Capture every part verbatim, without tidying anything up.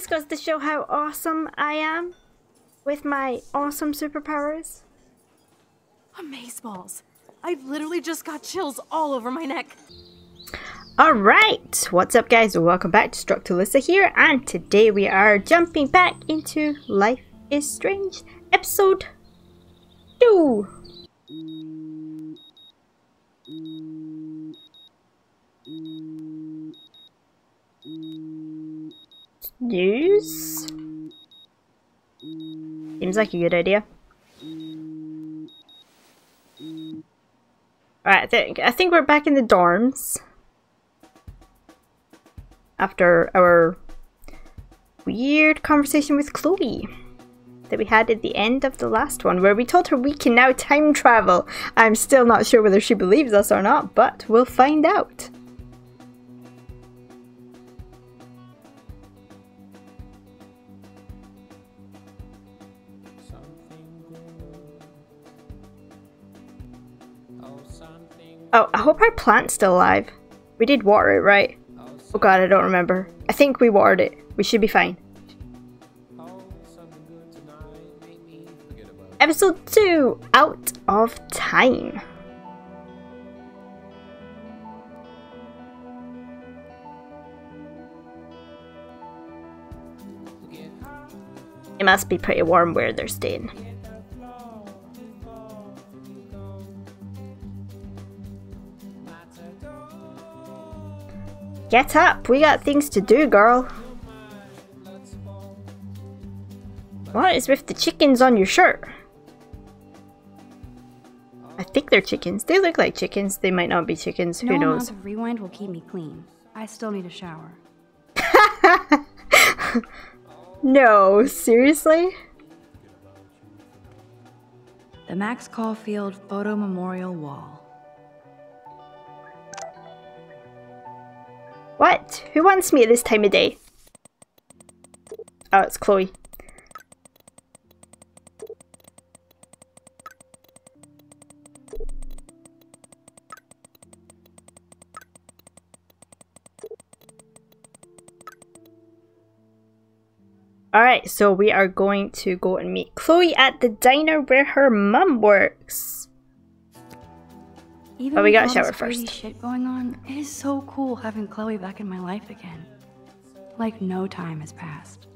just goes to show how awesome I am with my awesome superpowers. Amazeballs. I literally just got chills all over my neck. Alright, what's up guys? Welcome back to Destructo Lissa here, and today we are jumping back into Life is Strange episode two. News? Seems like a good idea. Alright, I think, I think we're back in the dorms. After our weird conversation with Chloe that we had at the end of the last one, where we told her we can now time travel. I'm still not sure whether she believes us or not, but we'll find out. Oh, I hope our plant's still alive. We did water it, right? Oh god, I don't remember. I think we watered it. We should be fine. Episode two, Out of Time. It must be pretty warm where they're staying. Get up! We got things to do, girl! What is with the chickens on your shirt? I think they're chickens. They look like chickens. They might not be chickens. Who knows? No amount of rewind will keep me clean. I still need a shower. No, seriously? The Max Caulfield Photo Memorial Wall. What? Who wants me at this time of day? Oh, it's Chloe. Alright, so we are going to go and meet Chloe at the diner where her mum works. Even but we got a shower first. Shit going on, it is so cool having Chloe back in my life again. Like no time has passed.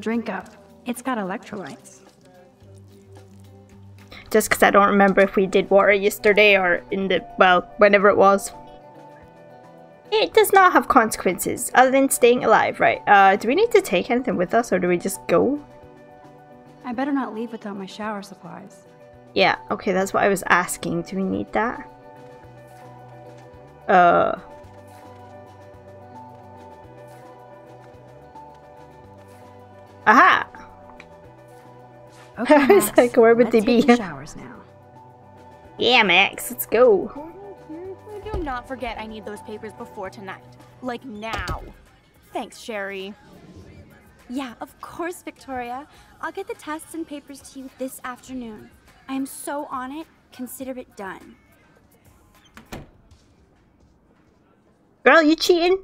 Drink up. It's got electrolytes. Just because I don't remember if we did water yesterday or in the, well, whenever it was. It does not have consequences other than staying alive, right? Uh, do we need to take anything with us or do we just go? I better not leave without my shower supplies. Yeah, okay, that's what I was asking. Do we need that? Uh. Aha! Okay, I was Max, like, where would they be? Showers now. Yeah, Max, let's go. Gordon, do not forget I need those papers before tonight. Like now. Thanks, Sherry. Yeah, of course, Victoria. I'll get the tests and papers to you this afternoon. I am so on it. Consider it done. Girl, you cheating?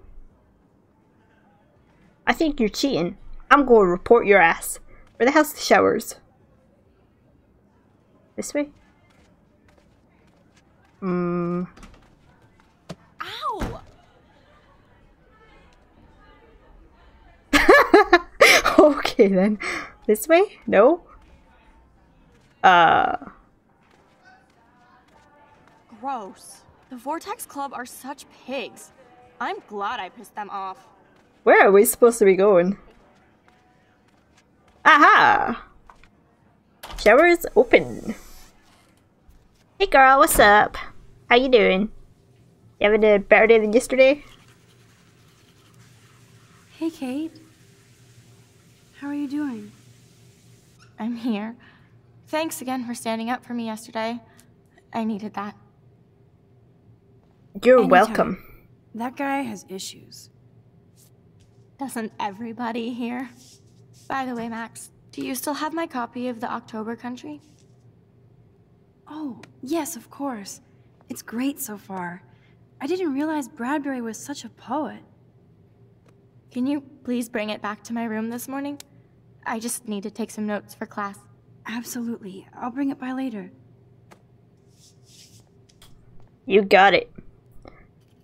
I think you're cheating. I'm going to report your ass. Where the hell's the showers? This way? Hmm. Ow! Okay then. This way? No? Uh. Gross. The Vortex Club are such pigs. I'm glad I pissed them off. Where are we supposed to be going? Aha! Showers open. Hey girl, what's up? How you doing? You having a better day than yesterday? Hey Kate. How are you doing? I'm here. Thanks again for standing up for me yesterday. I needed that. You're Anytime. Welcome. That guy has issues. Doesn't everybody here? By the way, Max, do you still have my copy of The October Country? Oh, yes, of course. It's great so far. I didn't realize Bradbury was such a poet. Can you please bring it back to my room this morning? I just need to take some notes for class. Absolutely. I'll bring it by later. You got it.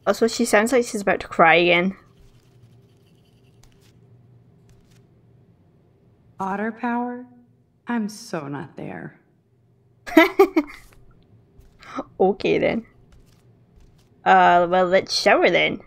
Also, she sounds like she's about to cry again. Otter power? I'm so not there. Okay then. Uh, well, let's shower then.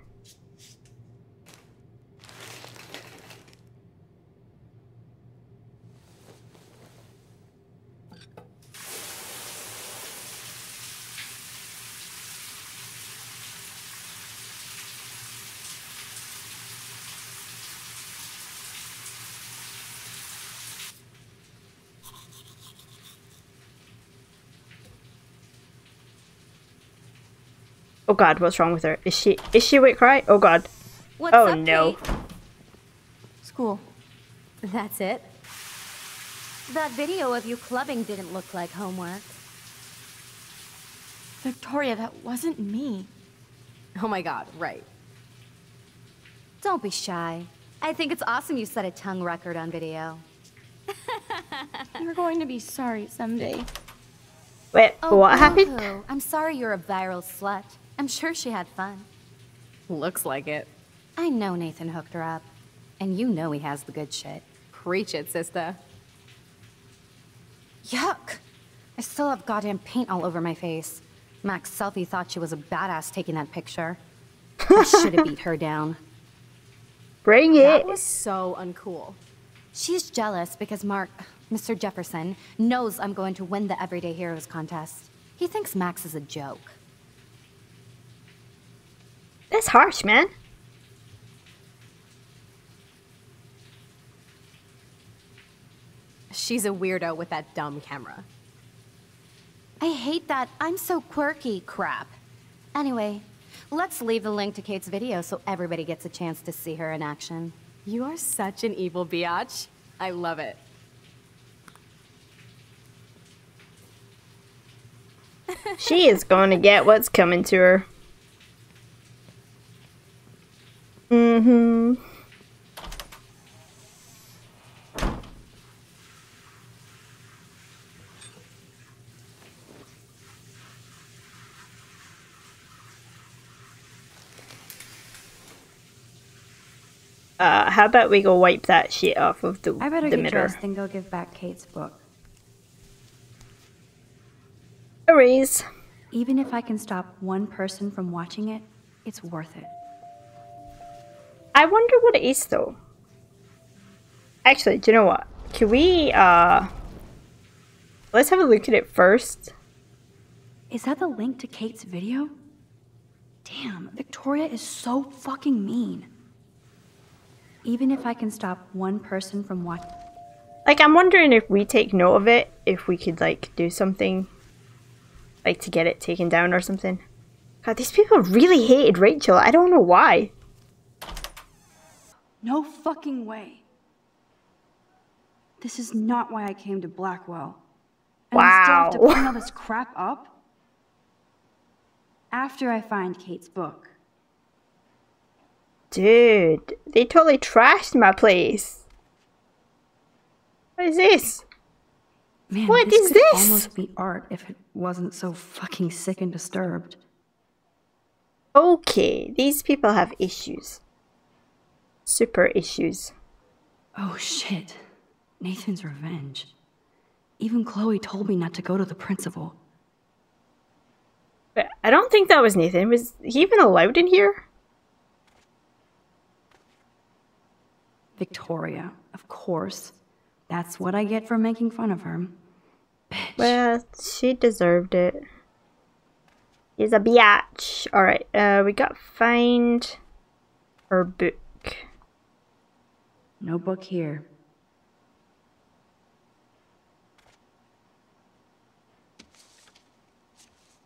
Oh god, what's wrong with her? Is she is she awake, right? Oh god. What's oh up, no. Kate? School. That's it. That video of you clubbing didn't look like homework. Victoria, that wasn't me. Oh my god, right. Don't be shy. I think it's awesome you set a tongue record on video. You're going to be sorry someday. Wait, oh, what happened? Poo. I'm sorry you're a viral slut. I'm sure she had fun. Looks like it. I know Nathan hooked her up. And you know he has the good shit. Preach it, sister. Yuck! I still have goddamn paint all over my face. Max Selfie thought she was a badass taking that picture. I should have beat her down. Bring it! That was so uncool. She's jealous because Mark, Mister Jefferson, knows I'm going to win the Everyday Heroes contest. He thinks Max is a joke. That's harsh, man. She's a weirdo with that dumb camera. I hate that I'm so quirky crap. Anyway, let's leave the link to Kate's video so everybody gets a chance to see her in action. You are such an evil biatch. I love it. She is going to get what's coming to her. Mm-hmm. Uh, how about we go wipe that shit off of the, I better the get mirror. Dressed and go give back Kate's book. Erase. Even if I can stop one person from watching it, it's worth it. I wonder what it is though. Actually, do you know what? Can we, uh... let's have a look at it first. Is that the link to Kate's video? Damn, Victoria is so fucking mean. Even if I can stop one person from watching... Like, I'm wondering if we take note of it, if we could, like, do something. Like, to get it taken down or something. God, these people really hated Rachel. I don't know why. No fucking way. This is not why I came to Blackwell. And wow. I still have to clean all this crap up? After I find Kate's book. Dude, they totally trashed my place. What is this? Man, what this is could this? Almost be art if it wasn't so fucking sick and disturbed. Okay, these people have issues. Super issues. Oh shit. Nathan's revenge. Even Chloe told me not to go to the principal. But I don't think that was Nathan. Was he even allowed in here? Victoria, of course. That's what I get for making fun of her. Bitch. Well, she deserved it. She's a biatch. Alright, uh, we got find her book. No book here.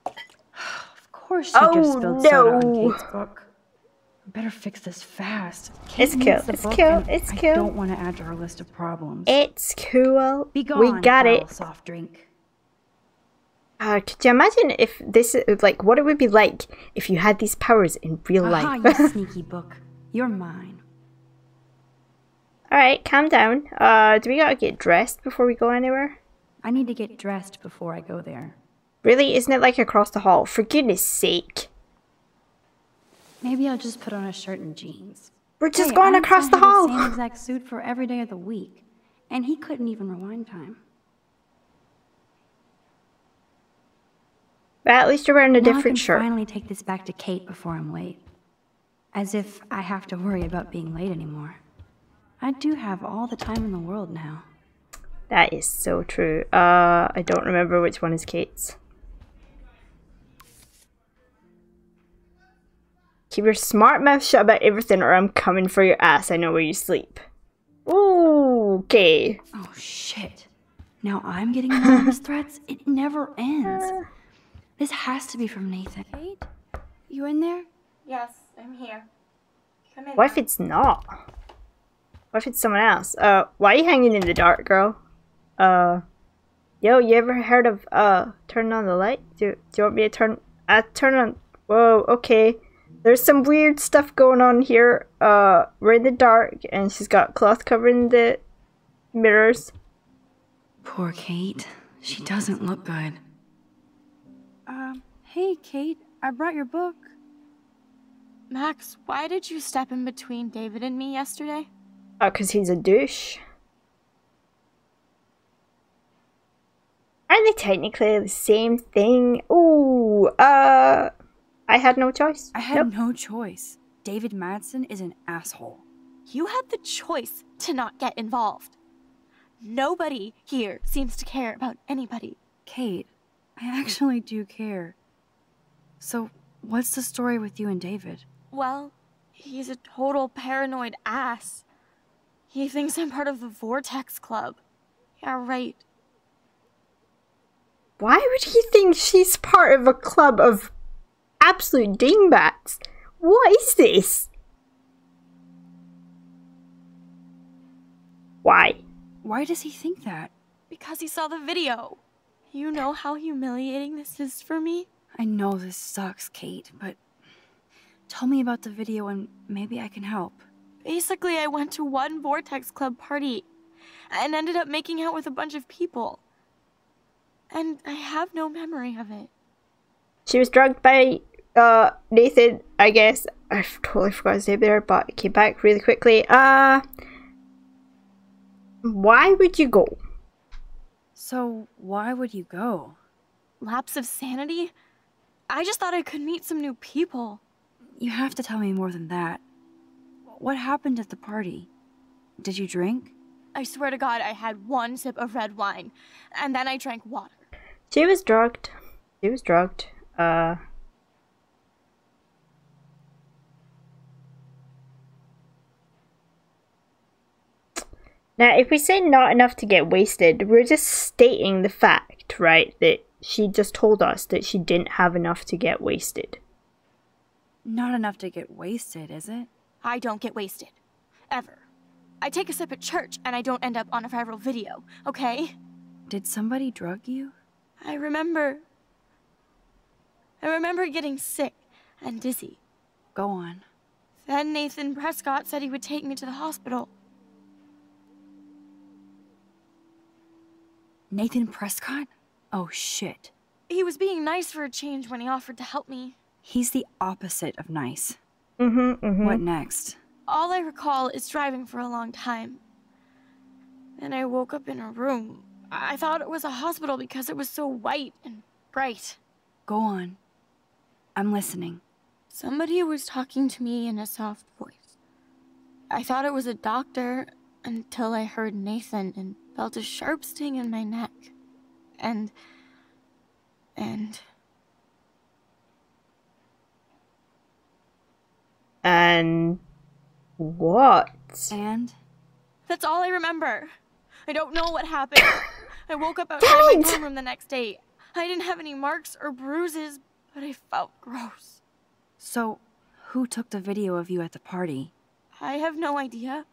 Of course she oh, just spilled no. soda on Kate's book. I better fix this fast. Kate it's cool. It's cool. It's cool. I don't want to add to her list of problems. It's cool. Be gone, we got it. Soft drink. Uh, could you imagine if this, like, what it would be like if you had these powers in real life? Ah, you sneaky book. You're mine. Alright, calm down. Uh, do we gotta get dressed before we go anywhere? I need to get dressed before I go there. Really? Isn't it like across the hall? For goodness sake. Maybe I'll just put on a shirt and jeans. We're just hey, going I across the hall! The same exact suit for every day of the week. And he couldn't even rewind time. But at least you're wearing a now different I can shirt. Finally, take this back to Kate before I'm late. As if I have to worry about being late anymore. I do have all the time in the world now. That is so true. Uh, I don't remember which one is Kate's. Keep your smart mouth shut about everything, or I'm coming for your ass. I know where you sleep. Ooh, okay. Oh shit! Now I'm getting nervous threats. It never ends. Uh, This has to be from Nathan. Kate? You in there? Yes, I'm here. Come in. What if it's not? What if it's someone else? Uh, why are you hanging in the dark, girl? Uh, yo, you ever heard of, uh, turn on the light? Do, do you want me to turn, I turn on, whoa, okay. There's some weird stuff going on here. Uh, we're in the dark and she's got cloth covering the mirrors. Poor Kate. She doesn't look good. Um, hey Kate, I brought your book. Max, why did you step in between David and me yesterday? Oh, because he's a douche. Aren't they technically the same thing? Ooh, uh, I had no choice. I had nope. no choice. David Madsen is an asshole. You had the choice to not get involved. Nobody here seems to care about anybody. Kate. I actually do care. So, what's the story with you and David? Well, he's a total paranoid ass. He thinks I'm part of the Vortex Club. Yeah, right. Why would he think she's part of a club of absolute dingbats? What is this? Why? Why does he think that? Because he saw the video. You know how humiliating this is for me? I know this sucks, Kate, but tell me about the video and maybe I can help. Basically, I went to one Vortex Club party and ended up making out with a bunch of people. And I have no memory of it. She was drugged by uh, Nathan, I guess. I totally forgot his name there, but it came back really quickly. Uh, why would you go? So, why would you go? Lapse of sanity? I just thought I could meet some new people. You have to tell me more than that. What happened at the party? Did you drink? I swear to God, I had one sip of red wine, and then I drank water. She was drugged. She was drugged. Uh... Now, if we say not enough to get wasted, we're just stating the fact, right? That she just told us that she didn't have enough to get wasted. Not enough to get wasted, is it? I don't get wasted. Ever. I take a sip at church and I don't end up on a viral video, okay? Did somebody drug you? I remember... I remember getting sick and dizzy. Go on. Then Nathan Prescott said he would take me to the hospital. Nathan Prescott? Oh shit. He was being nice for a change when he offered to help me. He's the opposite of nice. Mm-hmm, mm-hmm. What next? All I recall is driving for a long time. Then I woke up in a room. I thought it was a hospital because it was so white and bright. Go on. I'm listening. Somebody was talking to me in a soft voice. I thought it was a doctor until I heard Nathan and felt a sharp sting in my neck, and, and... And... What? And? That's all I remember. I don't know what happened. I woke up outside my dorm room the next day. I didn't have any marks or bruises, but I felt gross. So, who took the video of you at the party? I have no idea.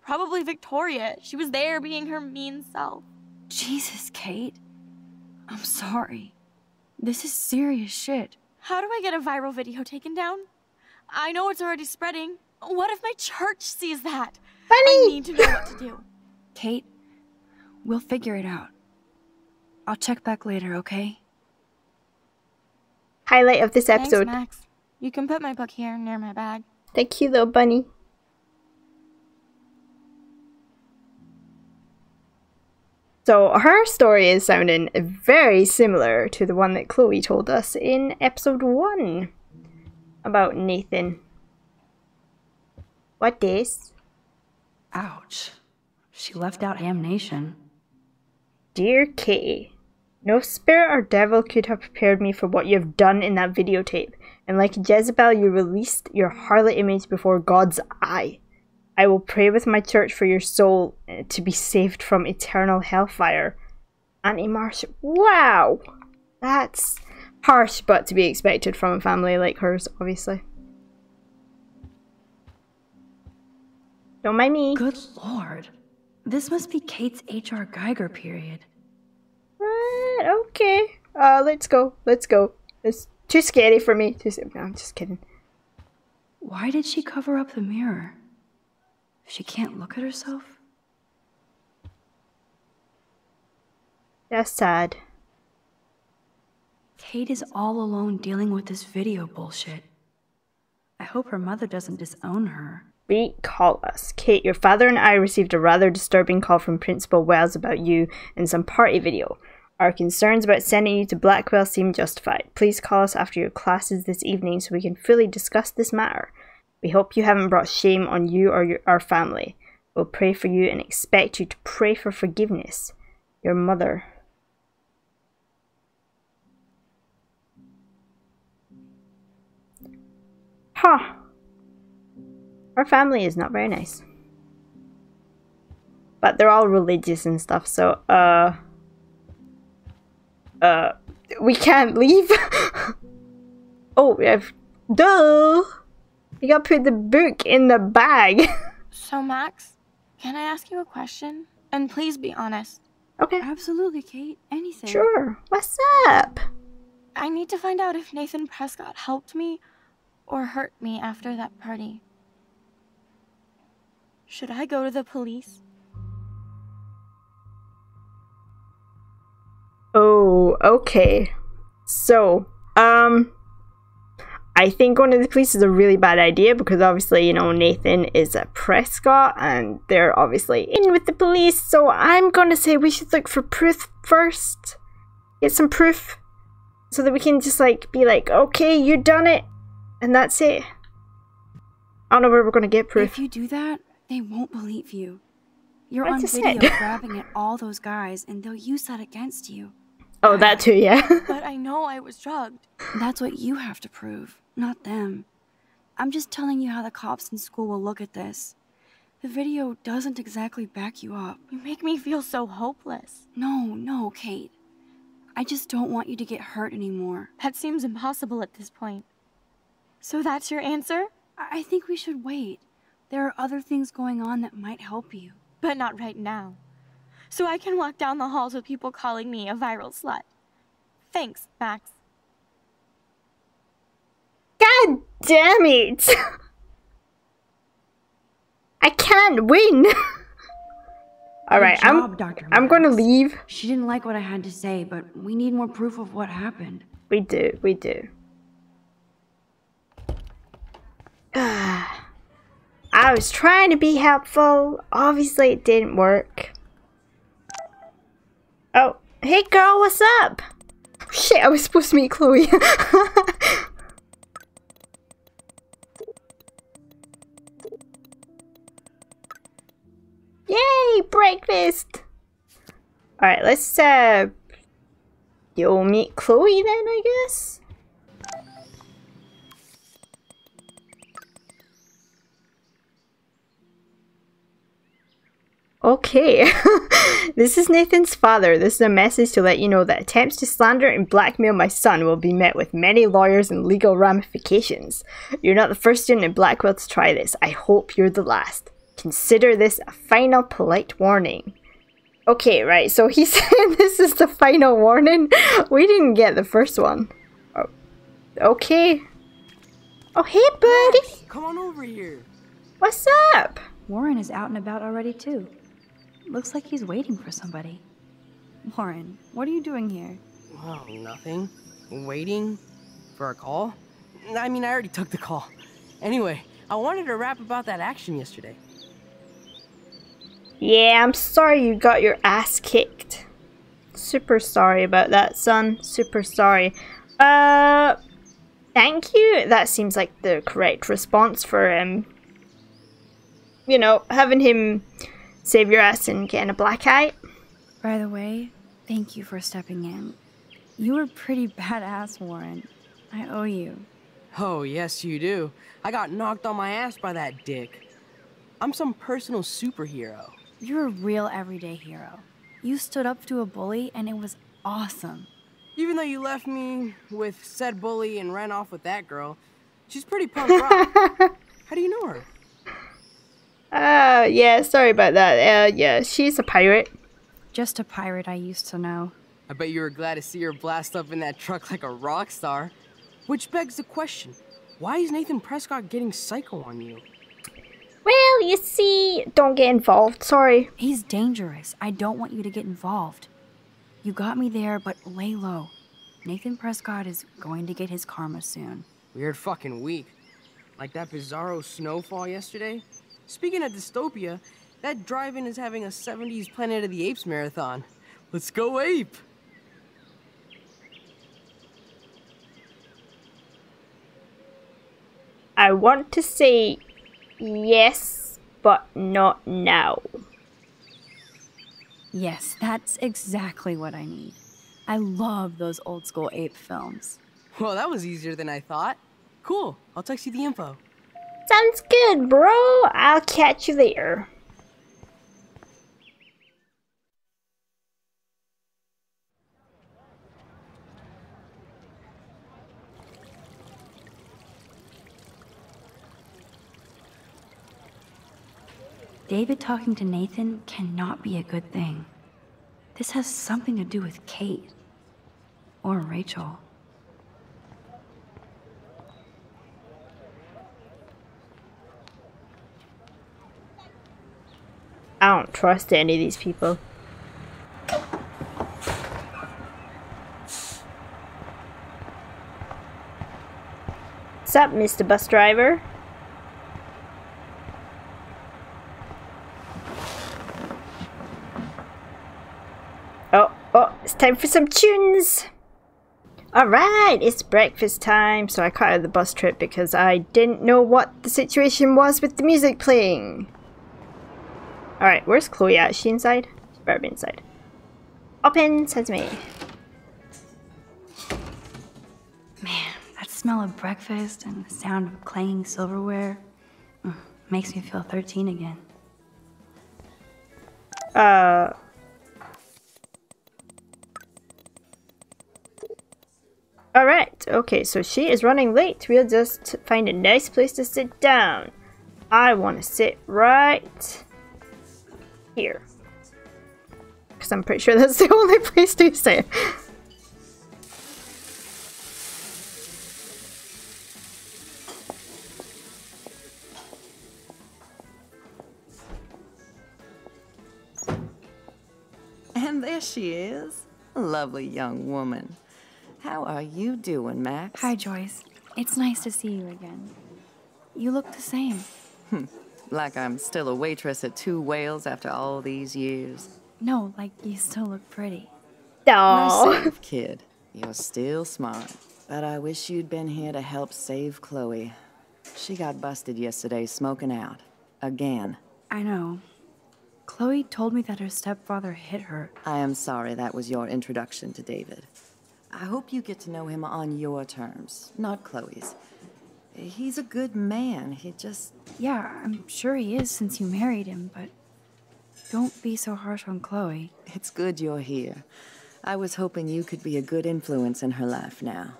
Probably Victoria. She was there being her mean self. Jesus, Kate. I'm sorry. This is serious shit. How do I get a viral video taken down? I know it's already spreading. What if my church sees that? Funny. I need to know what to do. Kate, we'll figure it out. I'll check back later, okay? Highlight of this episode. Thanks, Max. You can put my book here near my bag. Thank you, little bunny. So her story is sounding very similar to the one that Chloe told us in episode one about Nathan. What this? Ouch. She left out damnation. Dear Kitty, no spirit or devil could have prepared me for what you have done in that videotape. And like Jezebel, you released your harlot image before God's eye. I will pray with my church for your soul to be saved from eternal hellfire. Auntie Marsh, wow! That's harsh, but to be expected from a family like hers, obviously. Don't mind me. Good lord. This must be Kate's H R Geiger period. What? Okay. Uh, let's go. Let's go. It's too scary for me. Too no, I'm just kidding. Why did she cover up the mirror? She can't look at herself? That's sad. Kate is all alone dealing with this video bullshit. I hope her mother doesn't disown her. Beat call us. Kate, your father and I received a rather disturbing call from Principal Wells about you and some party video. Our concerns about sending you to Blackwell seem justified. Please call us after your classes this evening so we can fully discuss this matter. We hope you haven't brought shame on you or your, our family. We'll pray for you and expect you to pray for forgiveness. Your mother. Huh. Our family is not very nice. But they're all religious and stuff, so, uh... Uh, we can't leave. Oh, we have... Duh! You gotta put the book in the bag. So, Max, can I ask you a question? And please be honest. Okay. Absolutely, Kate. Anything. Sure. What's up? I need to find out if Nathan Prescott helped me or hurt me after that party. Should I go to the police? Oh, okay. So, um... I think going to the police is a really bad idea because obviously, you know, Nathan is a Prescott and they're obviously in with the police. So I'm going to say we should look for proof first. Get some proof so that we can just like be like, okay, you done it. And that's it. I don't know where we're going to get proof. If you do that, they won't believe you. You're on video grabbing at all those guys and they'll use that against you. Oh, that too, yeah. But I know I was drugged. That's what you have to prove, not them. I'm just telling you how the cops in school will look at this. The video doesn't exactly back you up. You make me feel so hopeless. No, no, Kate. I just don't want you to get hurt anymore. That seems impossible at this point. So that's your answer? I think we should wait. There are other things going on that might help you. But not right now. So I can walk down the halls with people calling me a viral slut. Thanks, Max. God damn it! I can't win! Alright, I'm, I'm gonna leave. She didn't like what I had to say, but we need more proof of what happened. We do, we do. I was trying to be helpful. Obviously it didn't work. Oh, hey girl, what's up? Shit, I was supposed to meet Chloe. Yay, breakfast! Alright, let's, uh... you'll meet Chloe then, I guess? Okay, this is Nathan's father. This is a message to let you know that attempts to slander and blackmail my son will be met with many lawyers and legal ramifications. You're not the first student in Blackwell to try this. I hope you're the last. Consider this a final polite warning. Okay, right, so he said this is the final warning. We didn't get the first one. Oh, okay. Oh, hey, buddy. Max, come on over here. What's up? Warren is out and about already, too. Looks like he's waiting for somebody. Warren, what are you doing here? Oh, nothing. Waiting for a call? I mean, I already took the call. Anyway, I wanted to rap about that action yesterday. Yeah, I'm sorry you got your ass kicked. Super sorry about that, son. Super sorry. Uh, thank you. That seems like the correct response for him. You know, having him save your ass and getting a black eye. By the way, thank you for stepping in. You were pretty badass, Warren. I owe you. Oh, yes you do. I got knocked on my ass by that dick. I'm some personal superhero. You're a real everyday hero. You stood up to a bully and it was awesome. Even though you left me with said bully and ran off with that girl, she's pretty punk rock. How do you know her? Uh, yeah, sorry about that. Uh, yeah, she's a pirate. Just a pirate I used to know. I bet you were glad to see her blast up in that truck like a rock star. Which begs the question, why is Nathan Prescott getting psycho on you? Well, you see, don't get involved, sorry. He's dangerous. I don't want you to get involved. You got me there, but lay low. Nathan Prescott is going to get his karma soon. Weird fucking week. Like that bizarro snowfall yesterday. Speaking of dystopia, that drive-in is having a seventies Planet of the Apes marathon. Let's go ape! I want to say yes, but not now. Yes, that's exactly what I need. I love those old school ape films. Well, that was easier than I thought. Cool, I'll text you the info. Sounds good, bro. I'll catch you there. David talking to Nathan cannot be a good thing. This has something to do with Kate. Or Rachel. I don't trust any of these people. What's up, Mister Bus Driver? Oh, oh, it's time for some tunes! Alright, it's breakfast time, so I cut out the bus trip because I didn't know what the situation was with the music playing. Alright, where's Chloe at? Is she inside? She better be inside. Open, says me. Man, that smell of breakfast and the sound of clanging silverware mm, makes me feel thirteen again. Uh. Alright, okay, so she is running late. We'll just find a nice place to sit down. I want to sit right here, because I'm pretty sure that's the only place to sit. And there she is, lovely young woman. How are you doing, Max? Hi, Joyce. It's nice to see you again. You look the same. Hmm. Like I'm still a waitress at Two Whales after all these years. No, like you still look pretty. Aww. Nice save, kid. You're still smart. But I wish you'd been here to help save Chloe. She got busted yesterday smoking out. Again. I know. Chloe told me that her stepfather hit her. I am sorry that was your introduction to David. I hope you get to know him on your terms, not Chloe's. He's a good man, he just... Yeah, I'm sure he is since you married him, but don't be so harsh on Chloe. It's good you're here. I was hoping you could be a good influence in her life now.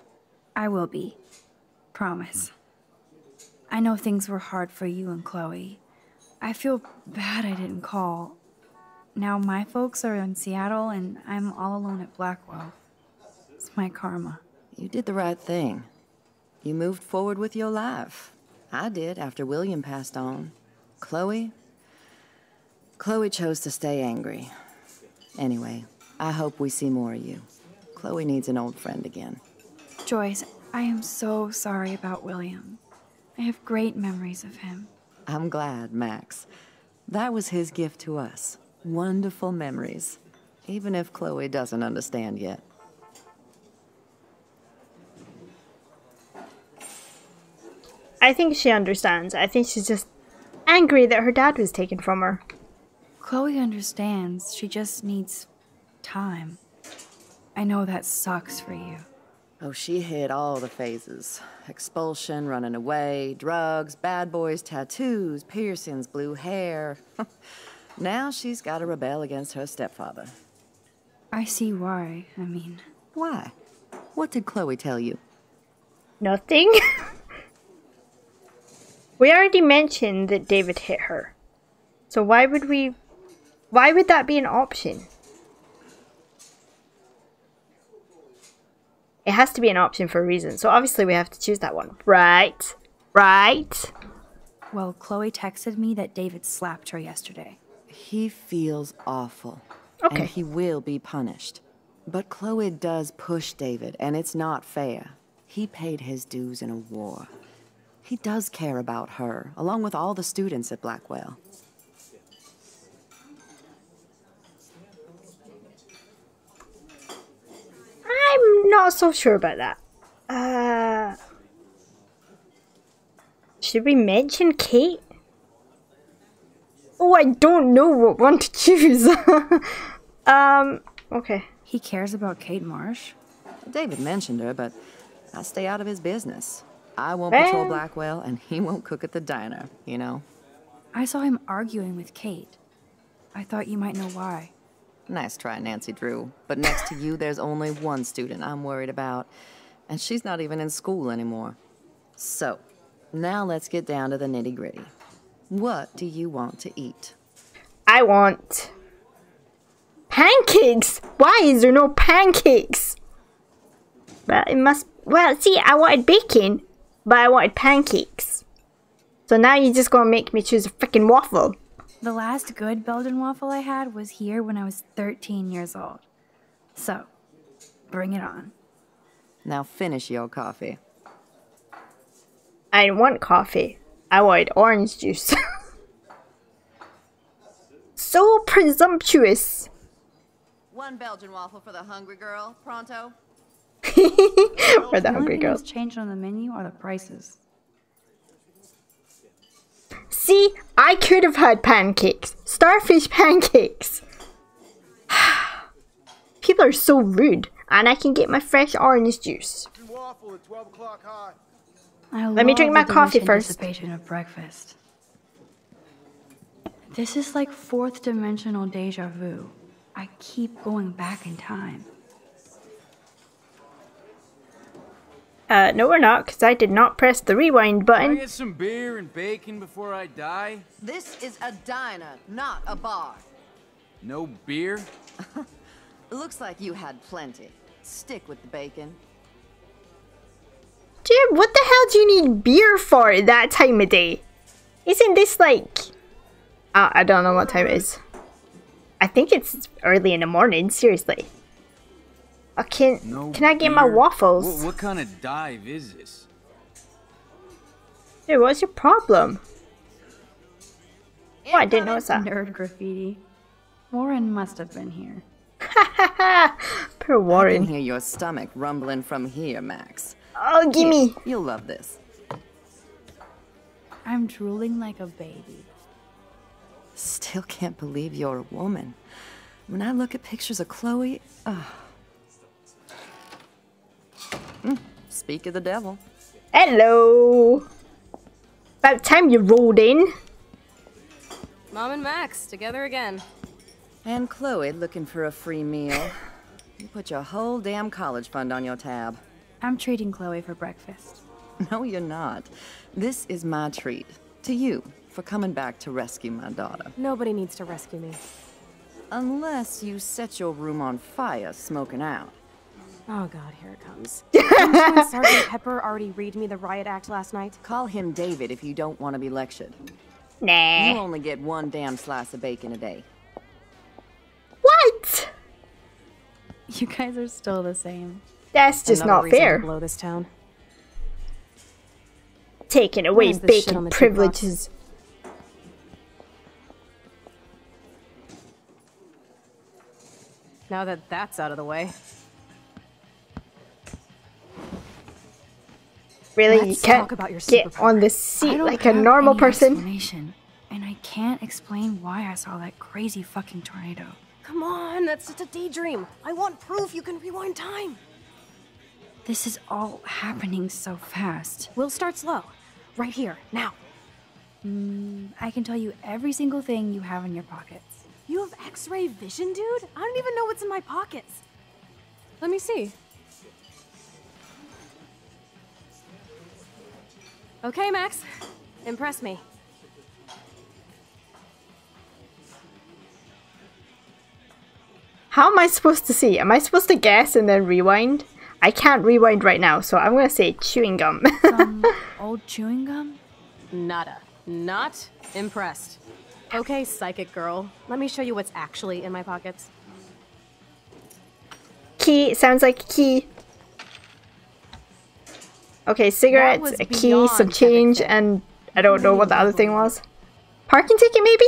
I will be. Promise. I know things were hard for you and Chloe. I feel bad I didn't call. Now my folks are in Seattle, and I'm all alone at Blackwell. It's my karma. You did the right thing. You moved forward with your life. I did after William passed on. Chloe? Chloe chose to stay angry. Anyway, I hope we see more of you. Chloe needs an old friend again. Joyce, I am so sorry about William. I have great memories of him. I'm glad, Max. That was his gift to us. Wonderful memories, even if Chloe doesn't understand yet. I think she understands. I think she's just angry that her dad was taken from her. Chloe understands. She just needs time. I know that sucks for you. Oh, she hit all the phases. Expulsion, running away, drugs, bad boys, tattoos, piercings, blue hair. Now she's got to rebel against her stepfather. I see why, I mean. Why? What did Chloe tell you? Nothing. We already mentioned that David hit her. So why would we... Why would that be an option? It has to be an option for a reason. So obviously we have to choose that one. Right. Right. Well, Chloe texted me that David slapped her yesterday. He feels awful, okay, and he will be punished. But Chloe does push David, and it's not fair. He paid his dues in a war. He does care about her, along with all the students at Blackwell. I'm not so sure about that. Uh, should we mention Kate? Oh, I don't know what one to choose. um, okay. He cares about Kate Marsh? David mentioned her, but I stay out of his business. I won't Man. patrol Blackwell, and he won't cook at the diner, you know? I saw him arguing with Kate. I thought you might know why. Nice try, Nancy Drew. But next to you, there's only one student I'm worried about, and she's not even in school anymore. So, now let's get down to the nitty-gritty. What do you want to eat? I want pancakes. Why is there no pancakes? Well, it must. Well, see, I wanted bacon, but I wanted pancakes. So now you're just gonna make me choose a freaking waffle. The last good Belgian waffle I had was here when I was thirteen years old. So, bring it on. Now finish your coffee. I want coffee. I wanted orange juice. So presumptuous. One Belgian waffle for the hungry girl, pronto. For the hungry girl. The only thing changed on the menu are the prices. See, I could have had pancakes. Starfish pancakes. People are so rude, and I can get my fresh orange juice. Waffle at twelve o'clock high. I Let me drink my coffee first. Of breakfast. This is like fourth dimensional deja vu. I keep going back in time. Uh, no, we're not, because I did not press the rewind button. Can I get some beer and bacon before I die? This is a diner, not a bar. No beer? Looks like you had plenty. Stick with the bacon. Dude, what the hell do you need beer for at that time of day? Isn't this like... Uh, I don't know what time it is. I think it's early in the morning, seriously. I can't... No can I get beer. my waffles? What, what kind of dive is this? Dude, what's your problem? Oh, I didn't notice that. Nerd graffiti. Warren must have been here. Poor Warren. I can hear your stomach rumbling from here, Max. Oh, gimme! You'll love this. I'm drooling like a baby. Still can't believe you're a woman. When I look at pictures of Chloe, oh. Mm, speak of the devil. Hello! About time you rolled in. Mom and Max, together again. And Chloe looking for a free meal. You put your whole damn college fund on your tab. I'm treating Chloe for breakfast. No, you're not. This is my treat. To you, for coming back to rescue my daughter. Nobody needs to rescue me. Unless you set your room on fire smoking out. Oh god, here it comes. Didn't Sergeant Pepper already read me the riot act last night? Call him David if you don't want to be lectured. Nah. You only get one damn slice of bacon a day. What? You guys are still the same. That's just Another not fair. Blow this town. Taking away bacon privileges. Now that that's out of the way. Really, Let's you can't about your get on the seat like a normal person. And I can't explain why I saw that crazy fucking tornado. Come on, that's just a daydream. I want proof you can rewind time. This is all happening so fast. We'll start slow. Right here, now. Mm, I can tell you every single thing you have in your pockets. You have x-ray vision, dude? I don't even know what's in my pockets. Let me see. Okay, Max. Impress me. How am I supposed to see? Am I supposed to guess and then rewind? I can't rewind right now, so I'm gonna say chewing gum. Some old chewing gum? Nada. Not impressed. Okay, psychic girl. Let me show you what's actually in my pockets. Key. Sounds like a key. Okay, cigarettes, a key, some change, everything. And I don't know what the other thing was. Parking ticket, maybe?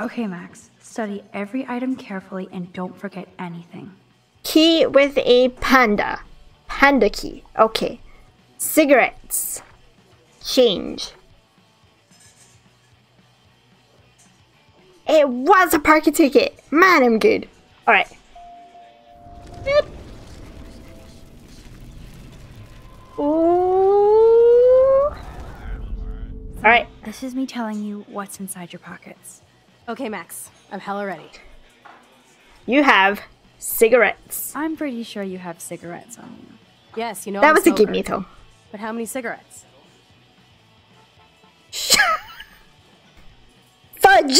Okay, Max. Study every item carefully and don't forget anything. Key with a panda. Panda key. Okay. Cigarettes. Change. It was a parking ticket. Man, I'm good. Alright. Alright. This is me telling you what's inside your pockets. Okay, Max. I'm hella ready. You have cigarettes. I'm pretty sure you have cigarettes on you. Yes, you know. That I'm was sober. A give me though. But how many cigarettes? Fudge.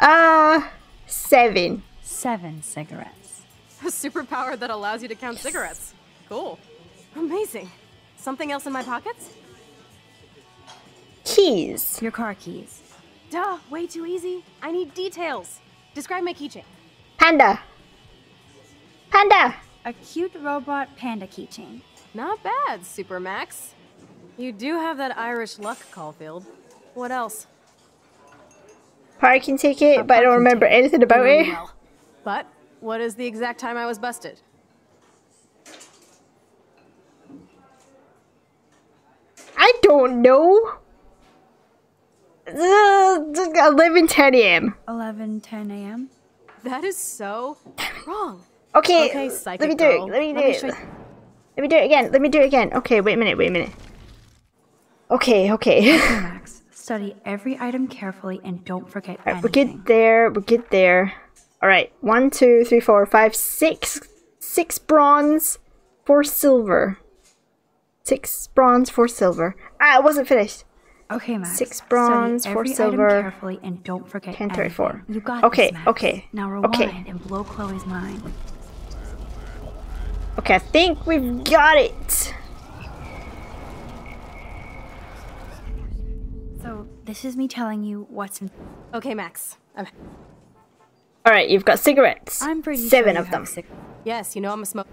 uh, seven. Seven cigarettes. A superpower that allows you to count yes. cigarettes. Cool. Amazing. Something else in my pockets? Keys. Your car keys. Duh, way too easy. I need details. Describe my keychain. Panda. Panda. A cute robot panda keychain. Not bad, Super Max. You do have that Irish luck, Caulfield. What else? Parking ticket, but I don't remember anything about it. Well. But what is the exact time I was busted? I don't know. eleven ten a m eleven ten a m That is so wrong. Okay, okay let me do it. Let me do let it. Me let me do it again. Let me do it again. Okay, wait a minute. Wait a minute. Okay, okay. Okay, Max, study every item carefully and don't forget anything. Right, we'll get there. We'll get there. All right. One, two, three, four, five, six. Six bronze, four silver. Six bronze, four silver. Ah, it wasn't finished. Okay, Max. Six bronze, every four silver. Item carefully and don't forget ten thirty-four. You got okay, this, Max. Okay. Now rewind okay. and blow Chloe's mind. Okay, I think we've got it. So this is me telling you what's in. Okay, Max. I'm... All right, you've got cigarettes. I'm pretty seven sure of them. Yes, you know I'm a smoker.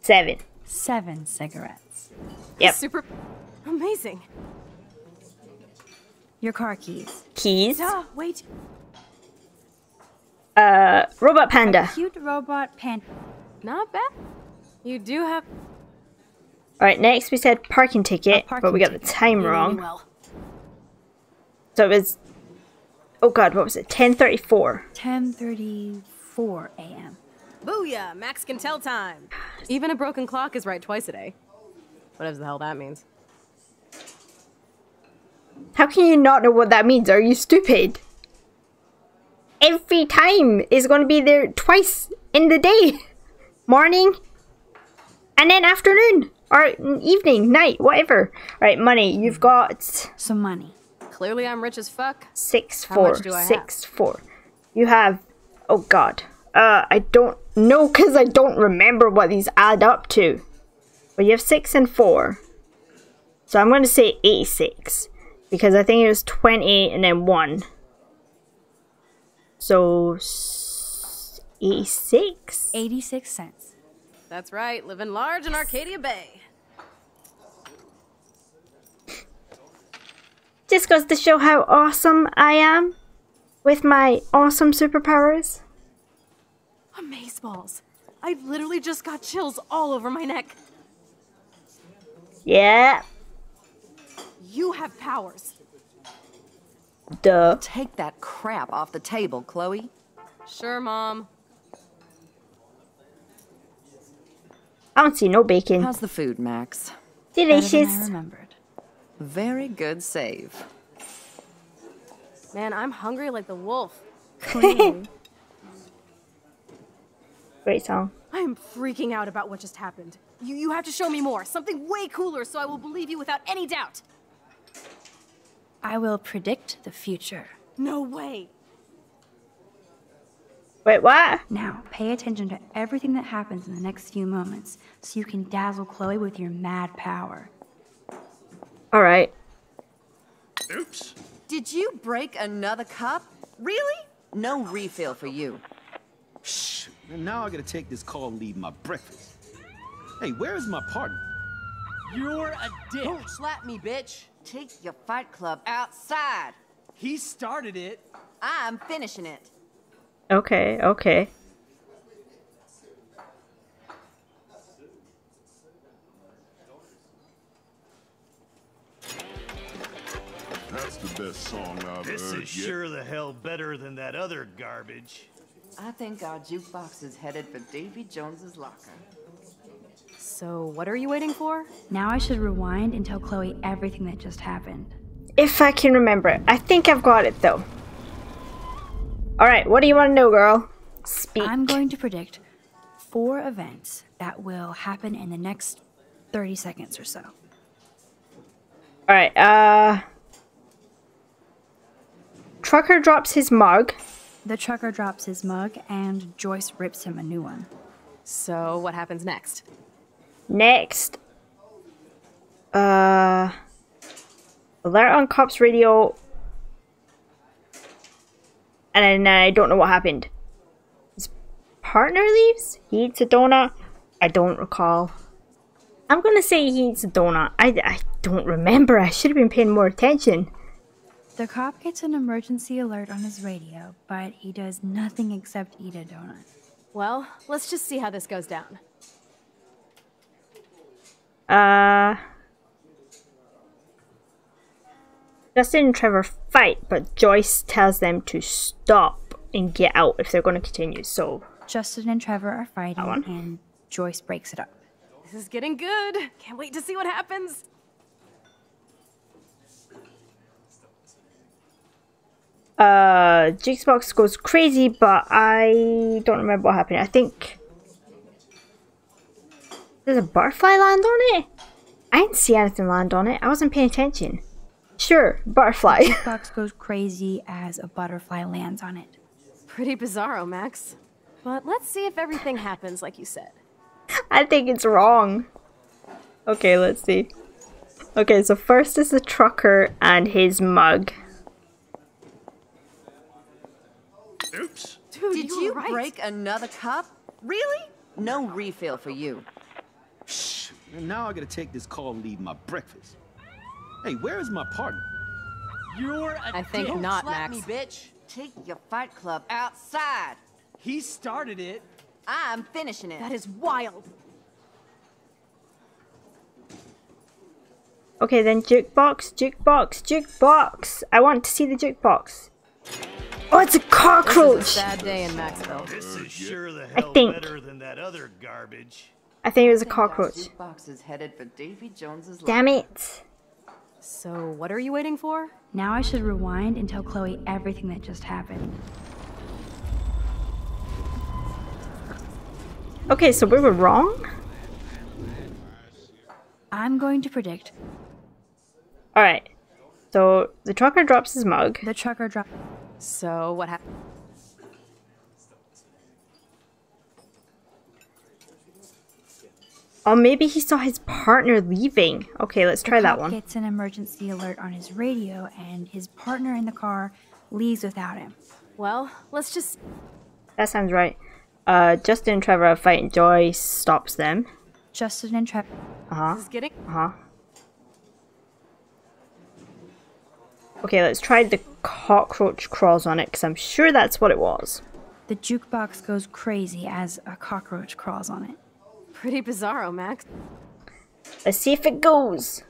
Seven. Seven cigarettes. Yep. Super. Amazing. Your car keys. Keys. Duh, wait. Uh, robot panda. A cute robot panda. Not bad. You do have. All right. Next, we said parking ticket, parking but we got the time ticket. Wrong. Well. So it was. Oh God, what was it? Ten thirty-four. Ten thirty-four a.m. Booyah! Max can tell time. Even a broken clock is right twice a day. Whatever the hell that means. How can you not know what that means? Are you stupid? Every time is going to be there twice in the day. Morning And then afternoon, or evening, night, whatever. Right, money. You've got some money. Clearly, I'm rich as fuck. Six four six four. You have. Oh God. Uh, I don't know because I don't remember what these add up to. Well, you have six and four. So I'm going to say eighty-six because I think it was twenty and then one. So eighty-six. Eighty-six cents. That's right. Living large in Arcadia Bay. Just goes to show how awesome I am with my awesome superpowers. Amazeballs! I literally just got chills all over my neck. Yeah. You have powers. Duh. Take that crap off the table, Chloe. Sure, Mom. I don't see no bacon. How's the food, Max? Delicious. I remembered. Very good save. Man, I'm hungry like the wolf. Great song. I'm freaking out about what just happened. You you have to show me more. Something way cooler so I will believe you without any doubt. I will predict the future. No way. Wait, what? Now, pay attention to everything that happens in the next few moments so you can dazzle Chloe with your mad power. All right. Oops. Did you break another cup? Really? No refill for you. Shh. And now I gotta take this call and leave my breakfast. Hey, where is my partner? You're a dick. Don't slap me, bitch. Take your fight club outside. He started it. I'm finishing it. Okay, okay. That's the best song I've heard. This is sure the hell better than that other garbage. I think our jukebox is headed for Davy Jones's locker. So, what are you waiting for? Now I should rewind and tell Chloe everything that just happened. If I can remember it. I think I've got it, though. Alright, what do you want to know, girl? Speak. I'm going to predict four events that will happen in the next thirty seconds or so. Alright, uh... trucker drops his mug. The trucker drops his mug, and Joyce rips him a new one. So, what happens next? Next. Uh... alert on cops radio... And I don't know what happened. His partner leaves? He eats a donut? I don't recall. I'm gonna say he eats a donut. I, I don't remember. I should have been paying more attention. The cop gets an emergency alert on his radio, but he does nothing except eat a donut. Well, let's just see how this goes down. Uh... Justin and Trevor fight, but Joyce tells them to stop and get out if they're going to continue, so... Justin and Trevor are fighting, and Joyce breaks it up. This is getting good. Can't wait to see what happens. Uh, Jukebox goes crazy, but I don't remember what happened. I think... There's a butterfly land on it? I didn't see anything land on it. I wasn't paying attention. Sure, butterfly. The jukebox goes crazy as a butterfly lands on it. Pretty bizarro, Max. But let's see if everything happens like you said. I think it's wrong. Okay, let's see. Okay, so first is the trucker and his mug. Oops. Dude, Did you, you right. break another cup? Really? No refill for you. Shh. And now I gotta take this call and leave my breakfast. Hey, where is my partner? You're a I think dick. Not, Slap Max. Me, bitch. Take your fight club outside. He started it. I'm finishing it. That is wild. Okay, then jukebox, jukebox, jukebox. I want to see the jukebox. Oh, it's a cockroach. This is a sad day in Maxwell. This is sure the hell I think. Better than that other garbage. I think it was a cockroach. Jukebox is headed for Davy Jones's Damn it. So, what are you waiting for? Now I should rewind and tell Chloe everything that just happened. Okay, so we were wrong? I'm going to predict. Alright. So the trucker drops his mug. The trucker drops. So what happened? Oh, maybe he saw his partner leaving. Okay, let's try that one. He gets an emergency alert on his radio, and his partner in the car leaves without him. Well, let's just... That sounds right. Uh, Justin and Trevor are fighting. Joyce stops them. Justin and Trevor... Uh-huh. This is getting... Uh-huh. Okay, let's try the cockroach crawls on it, because I'm sure that's what it was. The jukebox goes crazy as a cockroach crawls on it. Pretty bizarro, Max. Let's see if it goes.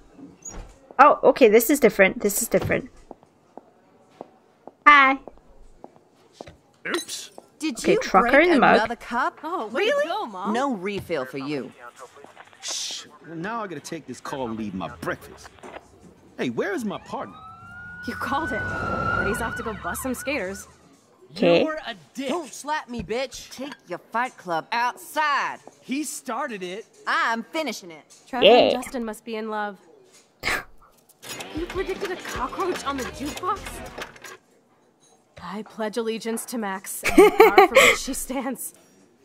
Oh, okay, this is different. This is different. Hi. Oops. Did okay, you trucker in the mug. Cup? Oh, really? Go, Mom. No refill for you. Shh. Now I gotta take this call and leave my breakfast. Hey, where is my partner? You called it. But he's off to go bust some skaters. Okay. You're a dick. Don't slap me, bitch. Take your fight club outside. He started it. I'm finishing it. Trevor yeah. and Justin must be in love. You predicted a cockroach on the jukebox? I pledge allegiance to Max and the power for which she stands.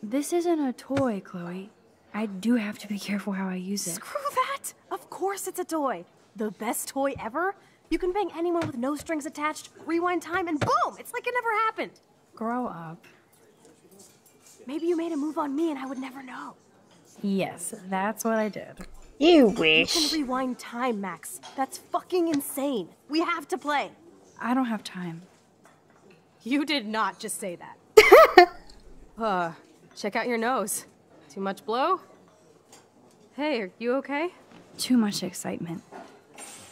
This isn't a toy, Chloe. I do have to be careful how I use it. Screw that! Of course it's a toy. The best toy ever. You can bang anyone with no strings attached, rewind time, and boom! It's like it never happened! Grow up. Maybe you made a move on me and I would never know. Yes, that's what I did. You wish. You can rewind time, Max. That's fucking insane. We have to play. I don't have time. You did not just say that. uh, check out your nose. Too much blow? Hey, are you okay? Too much excitement.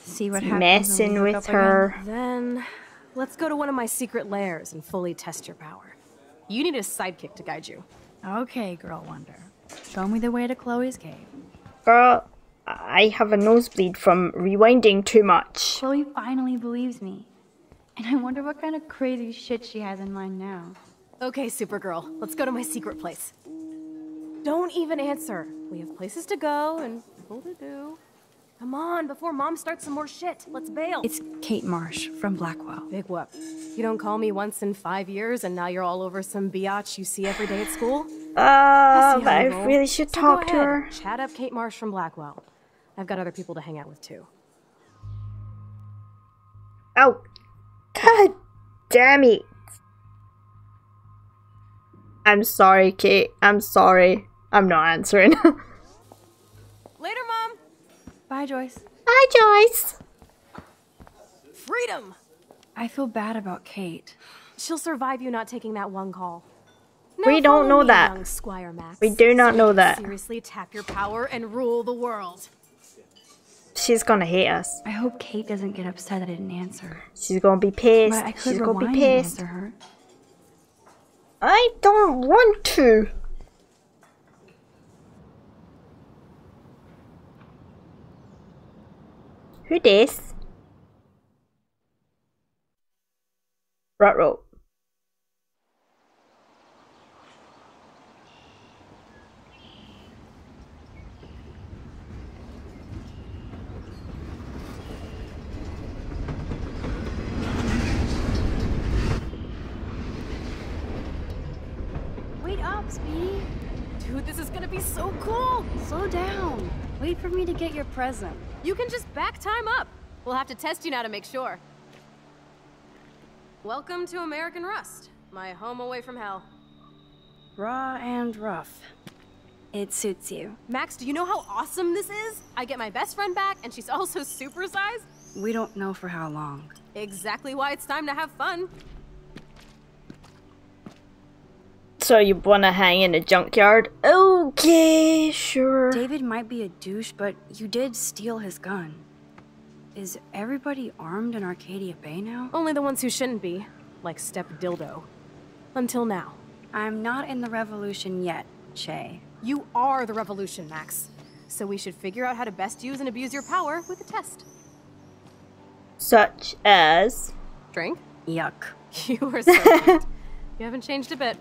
See what happens messing with her. Then let's go to one of my secret lairs and fully test your power. You need a sidekick to guide you. Okay, girl wonder. Show me the way to Chloe's cave. Girl, I have a nosebleed from rewinding too much. Chloe finally believes me. And I wonder what kind of crazy shit she has in mind now. Okay, Supergirl, let's go to my secret place. Don't even answer. We have places to go and people to do. Come on, before Mom starts some more shit, let's bail. It's Kate Marsh from Blackwell. Big whoop. You don't call me once in five years and now you're all over some biatch you see every day at school? Oh, uh, but I know. Really should so talk to her. Chat up Kate Marsh from Blackwell. I've got other people to hang out with too. Oh, god damn it. I'm sorry, Kate. I'm sorry. I'm not answering. Later, Mom. Bye, Joyce. Bye, Joyce. Freedom! I feel bad about Kate. She'll survive you not taking that one call. No, we don't know that. Squire Max. We do not so know that. Seriously, tap your power and rule the world. She's gonna hate us. I hope Kate doesn't get upset that I didn't answer. She's gonna be pissed. But I could She's gonna be pissed. Her. I don't want to. Who this? Rut rope. Wait up, Speedy. Dude, this is gonna be so cool. Slow down. Wait for me to get your present. You can just back time up. We'll have to test you now to make sure. Welcome to American Rust, my home away from hell. Raw and rough. It suits you. Max, do you know how awesome this is? I get my best friend back, and she's also supersized. We don't know for how long. Exactly why it's time to have fun. So you wanna hang in a junkyard? Okay, sure. David might be a douche, but you did steal his gun. Is everybody armed in Arcadia Bay now? Only the ones who shouldn't be, like Step Dildo. Until now. I'm not in the revolution yet, Che. You are the revolution, Max. So we should figure out how to best use and abuse your power with a test. Such as? Drink? Yuck. You were so right. You haven't changed a bit.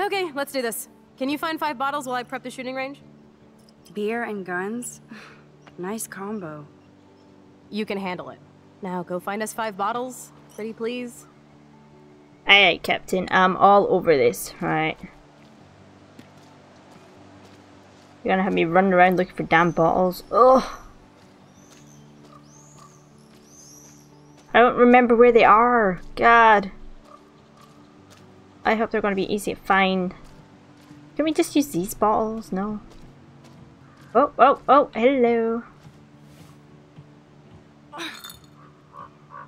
Okay, let's do this. Can you find five bottles while I prep the shooting range? Beer and guns? Nice combo. You can handle it. Now go find us five bottles, pretty please. Aye, aye, Captain. I'm all over this, right? You're gonna have me running around looking for damn bottles. Ugh! I don't remember where they are. God. I hope they're gonna be easy to find. Can we just use these bottles? No. Oh, oh, oh, hello.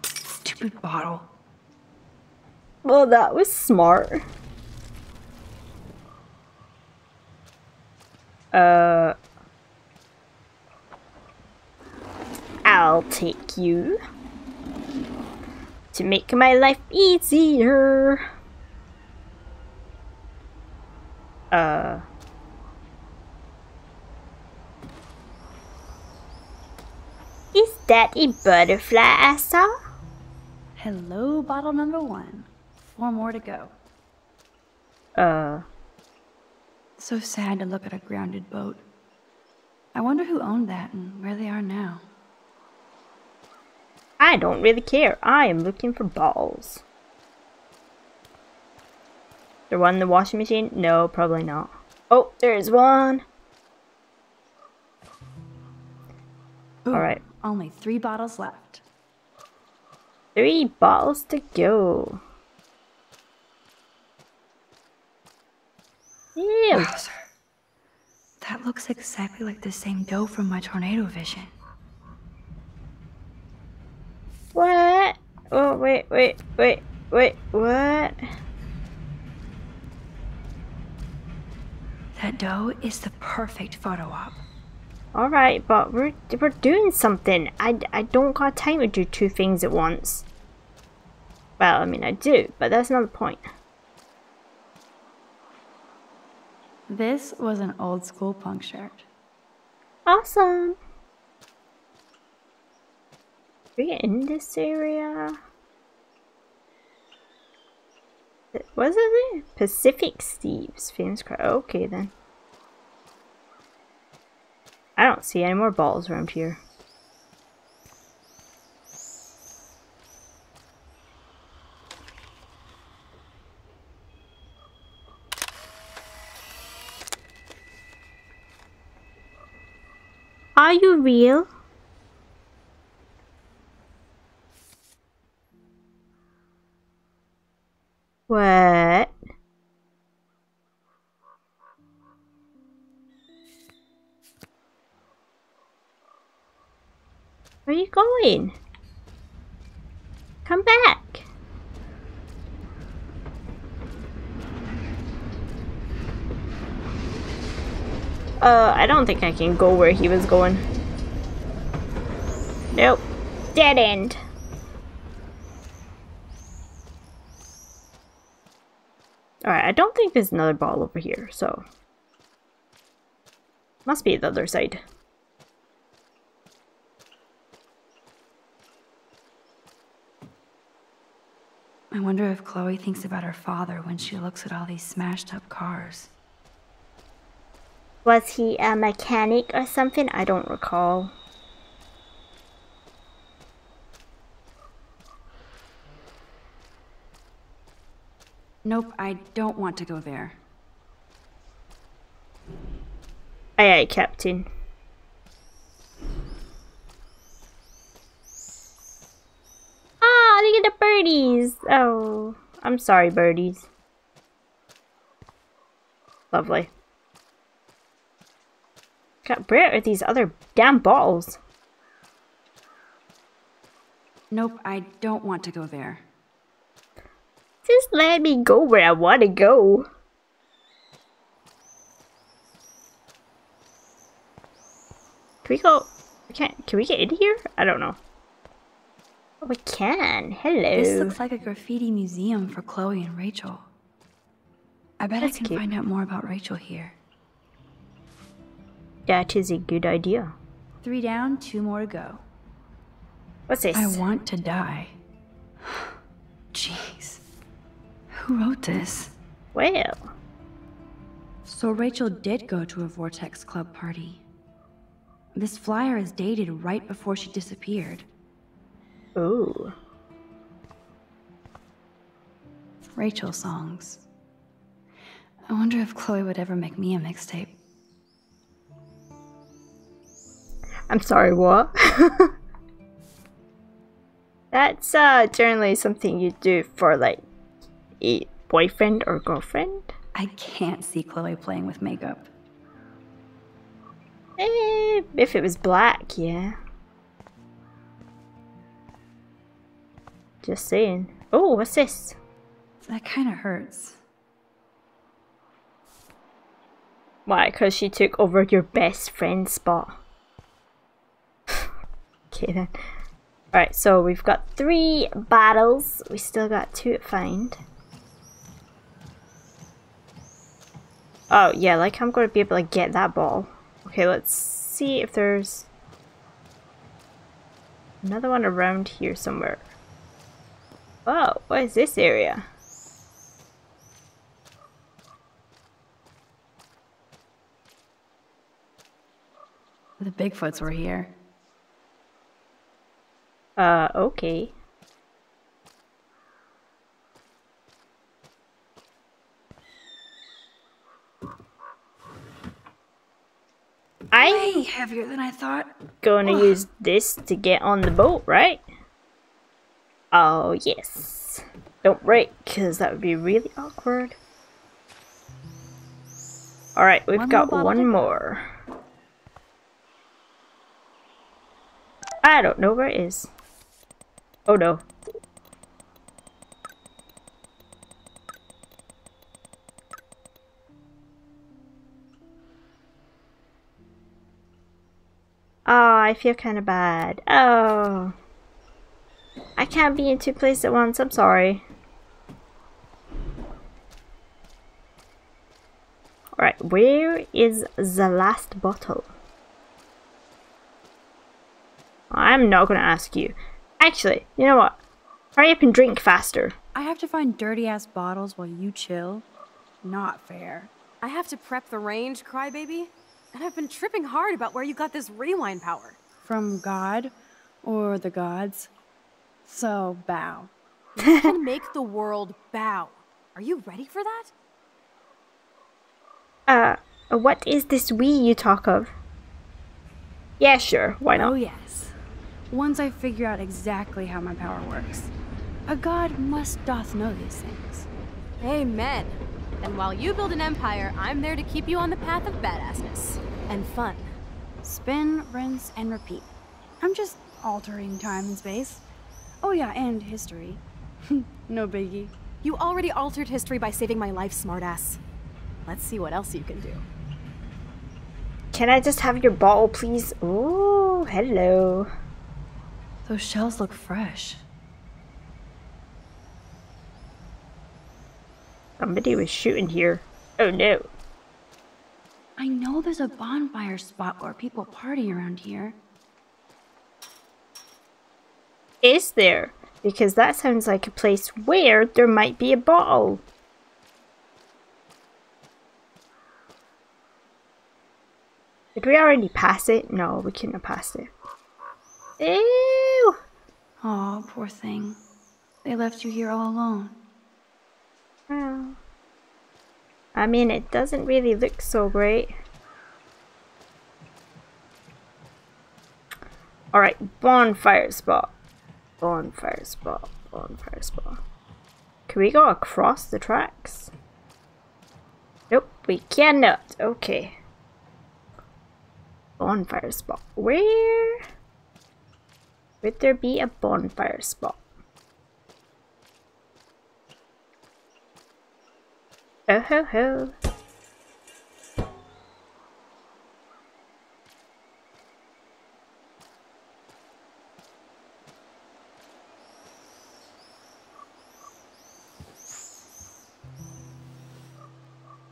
Stupid bottle. Well, that was smart. Uh. I'll take you. To make my life easier. Uh. Is that a butterfly I saw? Hello, bottle number one. Four more to go. Uh. So sad to look at a grounded boat. I wonder who owned that and where they are now. I don't really care. I am looking for balls. There one in the washing machine? No, probably not. Oh, there's one. Ooh, all right. Only three bottles left. Three bottles to go. Ew. Wow, sir. That looks exactly like the same dough from my tornado vision. What? Oh, wait, wait, wait, wait, what? That dough is the perfect photo op. Alright, but we're, we're doing something. I, I don't got time to do two things at once. Well, I mean, I do, but that's not the point. This was an old school punk shirt. Awesome. We get in this area. What is it? Pacific Steve's famous crowd. Okay then. I don't see any more balls around here. Are you real? What? Where are you going? Come back. Uh, I don't think I can go where he was going. Nope. Dead end. Alright, I don't think there's another ball over here, so. Must be the other side. I wonder if Chloe thinks about her father when she looks at all these smashed up cars. Was he a mechanic or something? I don't recall. Nope, I don't want to go there. Aye, aye, Captain. Look at the birdies! Oh, I'm sorry, birdies. Lovely. God, where are these other damn balls? Nope, I don't want to go there. Just let me go where I want to go. Can we go? We can't. Can we get in here? I don't know. We can. Hello. This looks like a graffiti museum for Chloe and Rachel. I bet That's I can cute. Find out more about Rachel here. That is a good idea. Three down, two more to go. What's this? I want to die. Jeez. Who wrote this? Well. So Rachel did go to a Vortex Club party. This flyer is dated right before she disappeared. Oh. Rachel songs. I wonder if Chloe would ever make me a mixtape. I'm sorry, what? That's uh, generally something you do for like a boyfriend or girlfriend. I can't see Chloe playing with makeup. Eh, if it was black, yeah. Just saying. Oh, what's this? That kind of hurts. Why? Because she took over your best friend's spot. Okay then. Alright, so we've got three battles. We still got two to find. Oh yeah, like I'm going to be able to get that ball. Okay, let's see if there's another one around here somewhere. Whoa, what is this area? The Bigfoots were here. Uh, okay. I'm way heavier than I thought. Gonna oh. use this to get on the boat, right? Oh, yes. Don't break, because that would be really awkward. Alright, we've one got more one more. I don't know where it is. Oh no. Oh, I feel kind of bad. Oh. I can't be in two places at once, I'm sorry. Alright, where is the last bottle? I'm not gonna ask you. Actually, you know what? Hurry up and drink faster. I have to find dirty ass bottles while you chill. Not fair. I have to prep the range, crybaby. And I've been tripping hard about where you got this rewind power. From God or the gods. So bow. You can make the world bow. Are you ready for that? Uh, what is this we you talk of? Yeah, sure. Why not? Oh, yes. Once I figure out exactly how my power works. A god must doth know these things. Amen. And while you build an empire, I'm there to keep you on the path of badassness. And fun. Spin, rinse, and repeat. I'm just altering time and space. Oh yeah, and history. No biggie. You already altered history by saving my life, smartass. Let's see what else you can do. Can I just have your ball, please? Ooh, hello. Those shells look fresh. Somebody was shooting here. Oh no. I know there's a bonfire spot where people party around here. Is there? Because that sounds like a place where there might be a bottle. Did we already pass it? No, we couldn't have passed it. Ew! Aw, poor thing. They left you here all alone. Well, I mean, it doesn't really look so great. Alright, bonfire spot. Bonfire spot. Bonfire spot. Can we go across the tracks? Nope, we cannot. Okay. Bonfire spot. Where? Would there be a bonfire spot? Oh ho ho!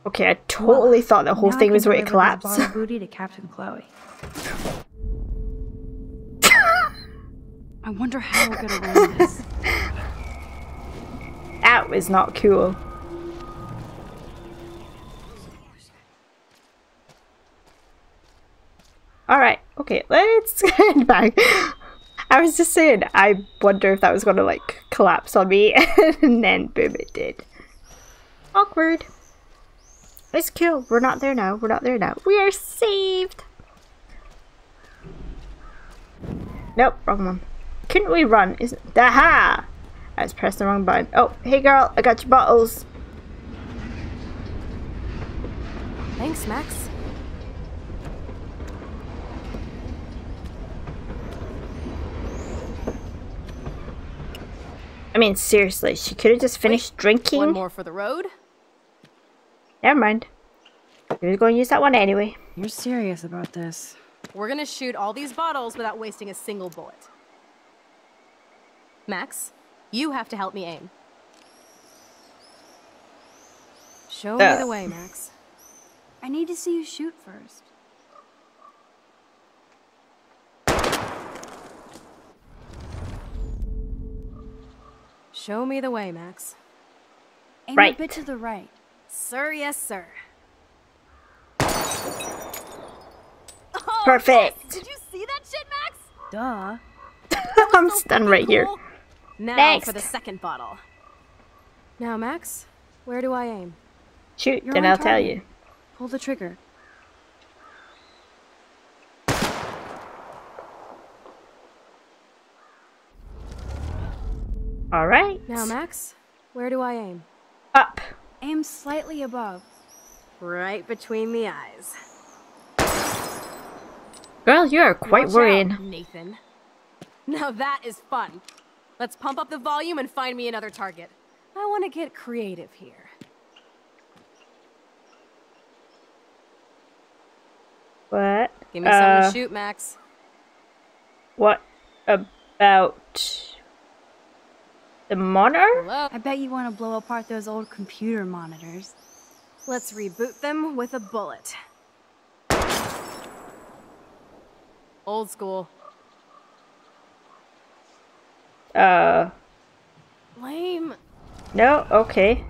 Okay, I totally well, thought the whole thing was where it collapsed. Booty to Captain Chloe. I wonder how we're gonna win this. That was not cool. Alright, Okay, let's get back. I was just saying, I wonder if that was gonna like collapse on me, and then boom, it did. Awkward. It's cool. We're not there now. We're not there now. We are saved. Nope, wrong one. Couldn't we run? Isn't aha! I just pressed the wrong button. Oh, hey girl, I got your bottles. Thanks, Max. I mean, seriously, she could have just finished Wait, drinking. One more for the road. Never mind. We're going to use that one anyway. You're serious about this. We're going to shoot all these bottles without wasting a single bullet. Max, you have to help me aim. Show uh. me the way, Max. I need to see you shoot first. Show me the way, Max. Aim right. a bit to the right. Sir, yes, sir. Oh, perfect. Yes. Did you see that shit, Max? Duh. I'm so stunned right cool. here. Now Next. for the second bottle. Now, Max, where do I aim? Shoot, You're then I'll target. tell you. Pull the trigger. All right. Now, Max, where do I aim? Up. Aim slightly above. Right between the eyes. Girl, you are quite Watch worrying. Out, Nathan. Now that is fun. Let's pump up the volume and find me another target. I want to get creative here. What? Give me uh, something to shoot, Max. What about the monitor? Hello? I bet you want to blow apart those old computer monitors. Let's reboot them with a bullet. Old school. Uh. Lame. No, okay.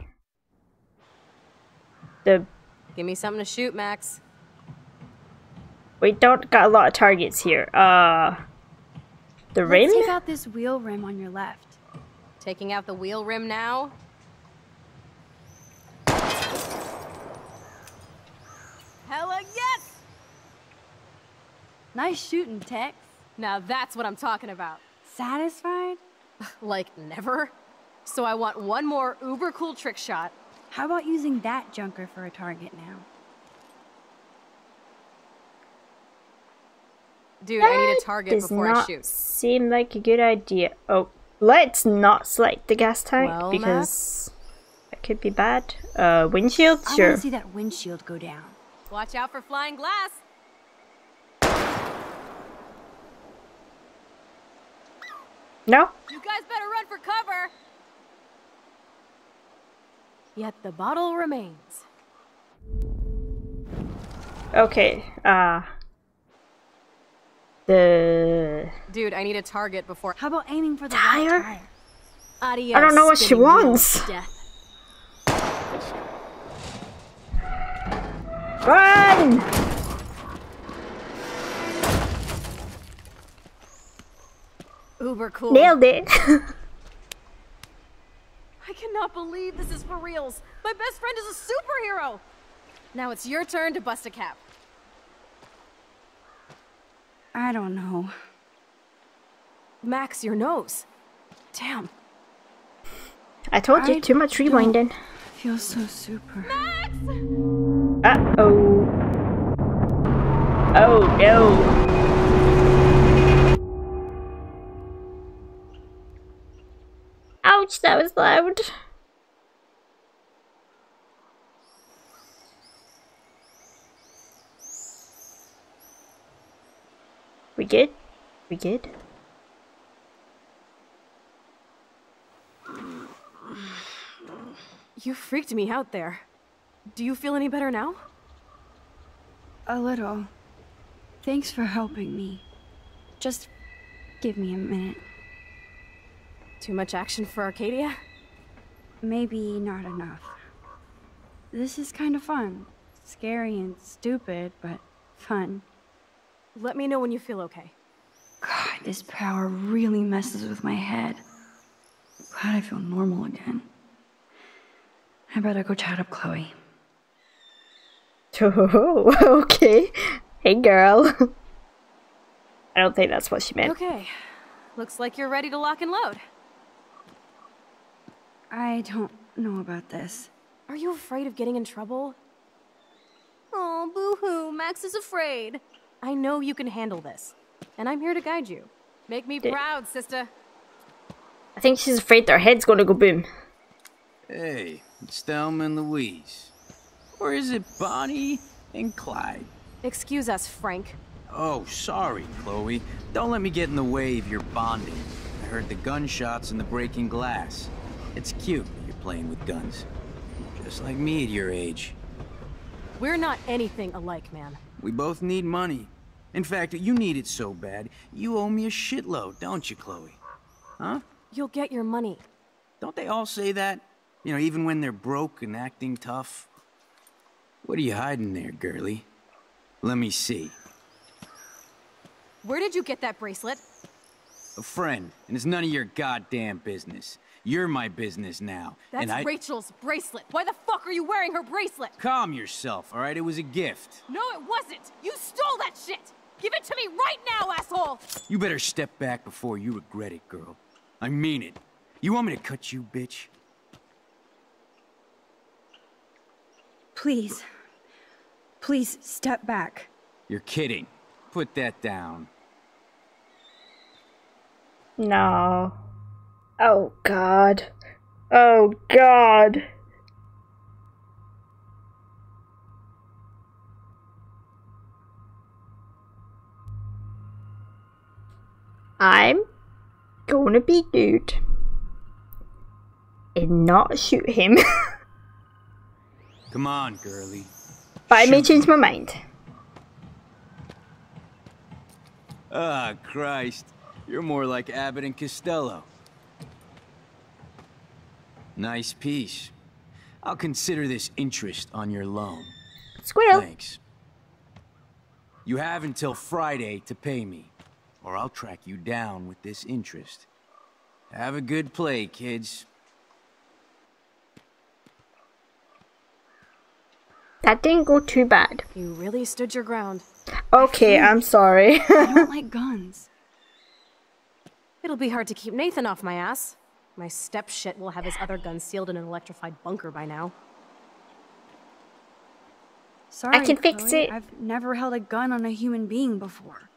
The. Give me something to shoot, Max. We don't got a lot of targets here. Uh, the Let's rim? Take out this wheel rim on your left. Taking out the wheel rim now? Hella yes! Nice shooting, Tex. Now that's what I'm talking about. Satisfied? Like never. So I want one more uber cool trick shot. How about using that junker for a target now? Dude, that I need a target before I shoot. Seem like a good idea. Oh, let's not select the gas tank well, because Max? that could be bad. Uh, windshield, I sure. I want to see that windshield go down. Watch out for flying glass. No. You guys better run for cover. Yet the bottle remains. Okay. Uh. Dude, I need a target before. How about aiming for the tire? tire? Adios, I don't know what she wants. Run! Uber cool. Nailed it. I cannot believe this is for reals. My best friend is a superhero. Now it's your turn to bust a cap. I don't know. Max, your nose. Damn. I told you, I too much rewinding. Feels so super. Max! Uh-oh. Oh no. Ouch, that was loud. We good? We good? You freaked me out there. Do you feel any better now? A little. Thanks for helping me. Just give me a minute. Too much action for Arcadia? Maybe not enough. This is kind of fun. Scary and stupid, but fun. Let me know when you feel okay. God, this power really messes with my head. Glad I feel normal again. I better go chat up Chloe. Oh, okay. Hey, girl. I don't think that's what she meant. Okay. Looks like you're ready to lock and load. I don't know about this. Are you afraid of getting in trouble? Oh, boo-hoo. Max is afraid. I know you can handle this. And I'm here to guide you. Make me Dude. proud, sister. I think she's afraid their head's gonna go boom. Hey, it's Thelma and Louise. Or is it Bonnie and Clyde? Excuse us, Frank. Oh, sorry, Chloe. Don't let me get in the way of your bonding. I heard the gunshots and the breaking glass. It's cute that you're playing with guns. Just like me at your age. We're not anything alike, man. We both need money. In fact, you need it so bad, you owe me a shitload, don't you, Chloe? Huh? You'll get your money. Don't they all say that? You know, even when they're broke and acting tough. What are you hiding there, girlie? Let me see. Where did you get that bracelet? A friend, and it's none of your goddamn business. You're my business now. That's and I... Rachel's bracelet. Why the fuck are you wearing her bracelet? Calm yourself, all right? It was a gift. No, it wasn't. You stole that shit. Give it to me right now, asshole. You better step back before you regret it, girl. I mean it. You want me to cut you, bitch? Please. Please step back. You're kidding. Put that down. No. Oh, God. Oh, God. I'm gonna be good and not shoot him. Come on, girlie. But I may change my mind. Ah, oh, Christ. You're more like Abbott and Costello. Nice piece. I'll consider this interest on your loan. Squirrel. Thanks. You have until Friday to pay me, or I'll track you down with this interest. Have a good play, kids. That didn't go too bad. You really stood your ground. Okay, I'm sorry. I don't like guns. It'll be hard to keep Nathan off my ass. My step-shit will have his other gun sealed in an electrified bunker by now. Sorry, I can Chloe, fix it. I've never held a gun on a human being before.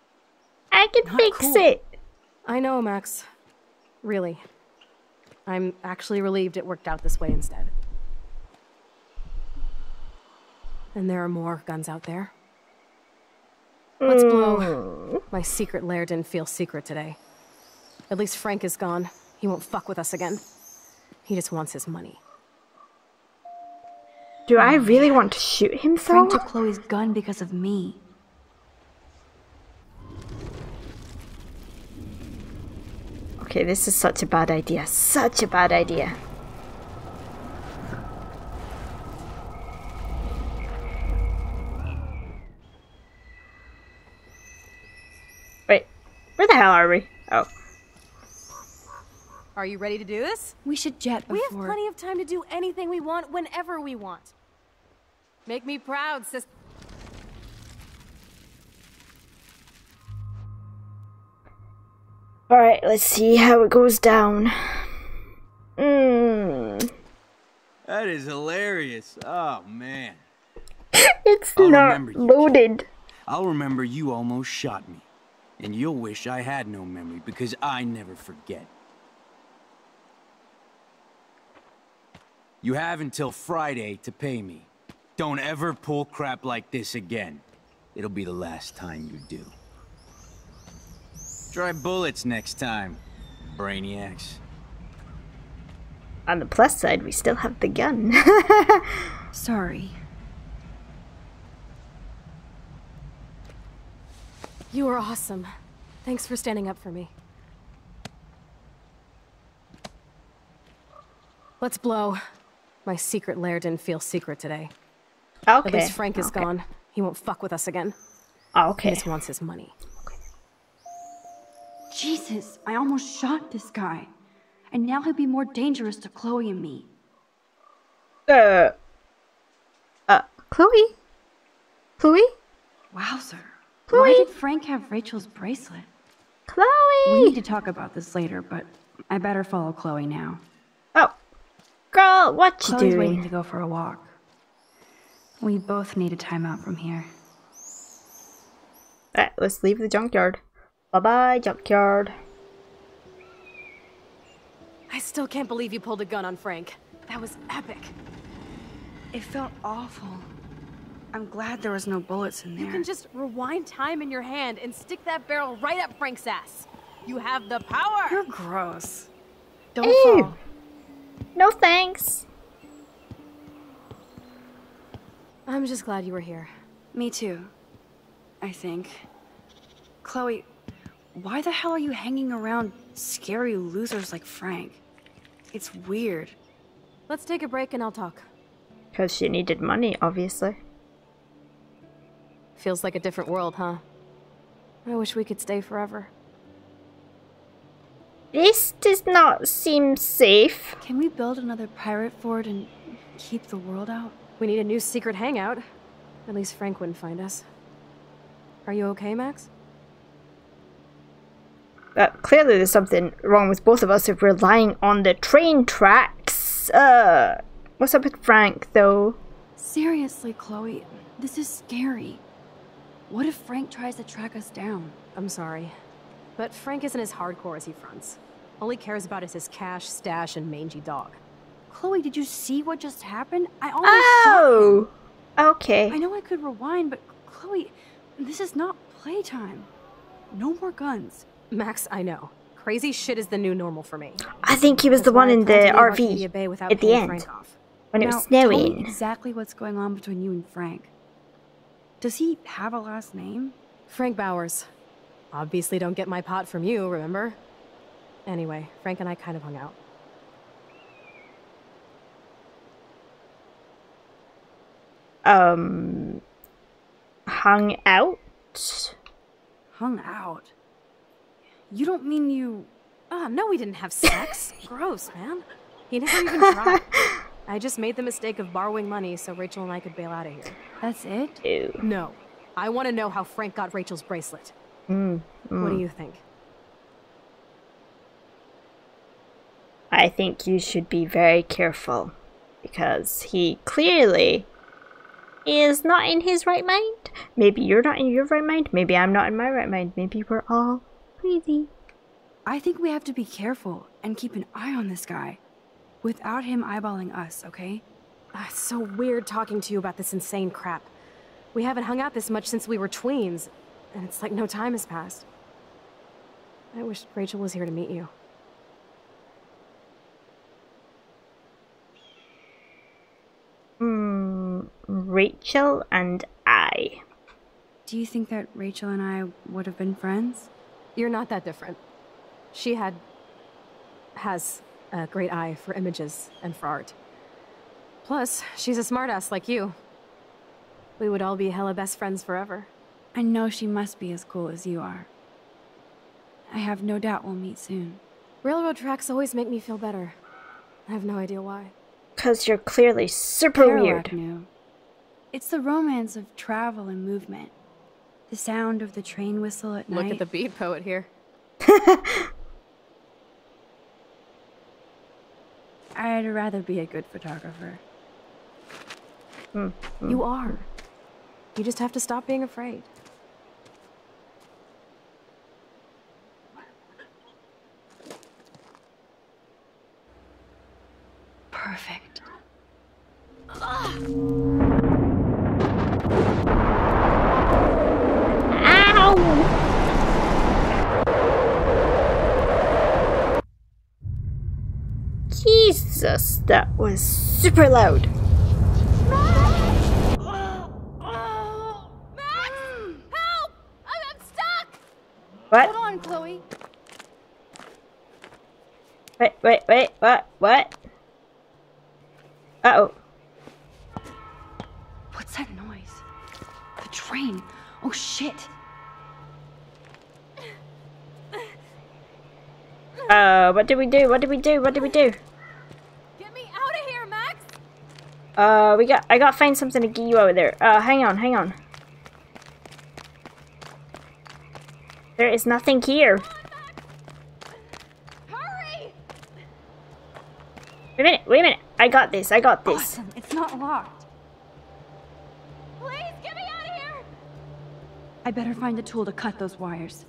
I can Not fix cool. it. I know, Max. Really. I'm actually relieved it worked out this way instead. And there are more guns out there. Let's blow. My secret lair didn't feel secret today. At least Frank is gone. He won't fuck with us again. He just wants his money. Do I really want to shoot himself? Frank took Chloe's gun because of me. Okay, this is such a bad idea. Such a bad idea. Wait, where the hell are we? Oh. Are you ready to do this? We should jet before. We have plenty of time to do anything we want, whenever we want. Make me proud, sis. Alright, let's see how it goes down. Mmm. That is hilarious. Oh, man. It's I'll not loaded. I'll remember you almost shot me. And you'll wish I had no memory, because I never forget. You have until Friday to pay me. Don't ever pull crap like this again. It'll be the last time you do. Try bullets next time, brainiacs. On the plus side, we still have the gun. Sorry. You are awesome. Thanks for standing up for me. Let's blow. My secret lair didn't feel secret today. Okay. At least Frank is okay. gone. He won't fuck with us again. Oh, okay. He just wants his money. Okay. Jesus, I almost shot this guy. And now he'll be more dangerous to Chloe and me. Uh. Uh, Chloe? Chloe? Wowzer. Chloe? Why did Frank have Rachel's bracelet? Chloe! We need to talk about this later, but I better follow Chloe now. Oh. Girl, what you Chloe's doing? Chloe's waiting to go for a walk. We both need a timeout from here. Alright, let's leave the junkyard. Bye-bye, junkyard. I still can't believe you pulled a gun on Frank. That was epic. It felt awful. I'm glad there was no bullets in there. You can just rewind time in your hand and stick that barrel right up Frank's ass. You have the power. You're gross. Don't Ew. Fall. No thanks. I'm just glad you were here. Me too. I think. Chloe, why the hell are you hanging around scary losers like Frank? It's weird. Let's take a break and I'll talk. Because she needed money, obviously. Feels like a different world, huh? I wish we could stay forever. This does not seem safe. Can we build another pirate fort and keep the world out? We need a new secret hangout. At least Frank wouldn't find us. Are you okay, Max? Uh, clearly there's something wrong with both of us if we're lying on the train tracks. Uh, what's up with Frank, though? Seriously, Chloe, this is scary. What if Frank tries to track us down? I'm sorry, but Frank isn't as hardcore as he fronts. All he cares about is his cash, stash, and mangy dog. Chloe, did you see what just happened? I almost Oh! Shot him. Okay. I know I could rewind, but Chloe... This is not playtime. No more guns. Max, I know. Crazy shit is the new normal for me. I think he was That's the one in the R V at the end. When it was snowing. Tell me exactly what's going on between you and Frank. Does he have a last name? Frank Bowers. Obviously don't get my pot from you, remember? Anyway, Frank and I kind of hung out. Um... Hung out? Hung out? You don't mean you... Oh, no, we didn't have sex. Gross, man. He never even tried. I just made the mistake of borrowing money so Rachel and I could bail out of here. That's it? Ew. No. I want to know how Frank got Rachel's bracelet. Mm, mm. What do you think? I think you should be very careful. Because he clearly... is not in his right mind. Maybe you're not in your right mind. Maybe I'm not in my right mind. Maybe we're all crazy. I think we have to be careful and keep an eye on this guy without him eyeballing us, okay? Uh, it's so weird talking to you about this insane crap. We haven't hung out this much since we were tweens, and it's like no time has passed. I wish Rachel was here to meet you. Hmm. Rachel and I. Do you think that Rachel and I would have been friends? You're not that different. She had... has a great eye for images and for art. Plus, she's a smartass like you. We would all be hella best friends forever. I know she must be as cool as you are. I have no doubt we'll meet soon. Railroad tracks always make me feel better. I have no idea why. Because you're clearly super Parallel weird. Knew. It's the romance of travel and movement. The sound of the train whistle at night. Look at the beat poet here. I'd rather be a good photographer. Mm, mm. You are. You just have to stop being afraid. Perfect. Ah! Jesus, that was super loud. Max! Max! Help! I'm, I'm stuck! What? Hold on, Chloe. Wait, wait, wait, what? What? Uh oh. What's that noise? The train. Oh Oh, shit. Uh, what did we do? What did we do? What did we do? Get me out of here, Max. Uh, we got. I gotta find something to get you over there. Uh, hang on, hang on. There is nothing here. Come on, Max. Hurry! Wait a minute. Wait a minute. I got this. I got this. Awesome. It's not locked. Please get me out of here. I better find a tool to cut those wires.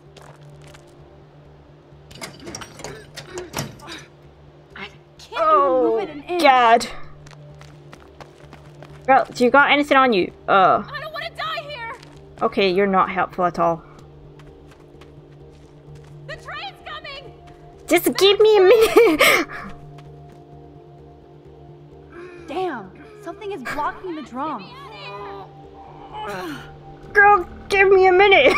Oh God! Bro, do you got anything on you? Uh. I don't want to die here. Okay, you're not helpful at all. The train's coming. Just That's give me a minute. Damn! Something is blocking the drum. Girl, give me a minute.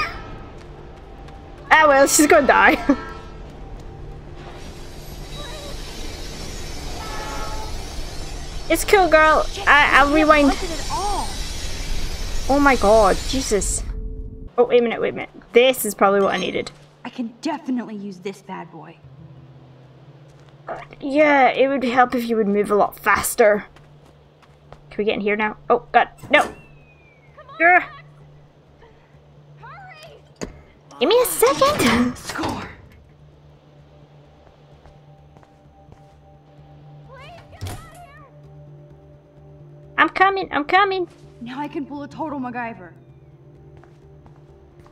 Ah well, she's gonna die. It's cool, girl. I, I'll rewind. Oh my God, Jesus. Oh, wait a minute, wait a minute. This is probably what I needed. I can definitely use this bad boy. Yeah, it would help if you would move a lot faster. Can we get in here now? Oh God, no. Come on, yeah. Hurry. Give me a second. Score. I'm coming, I'm coming. Now I can pull a total MacGyver.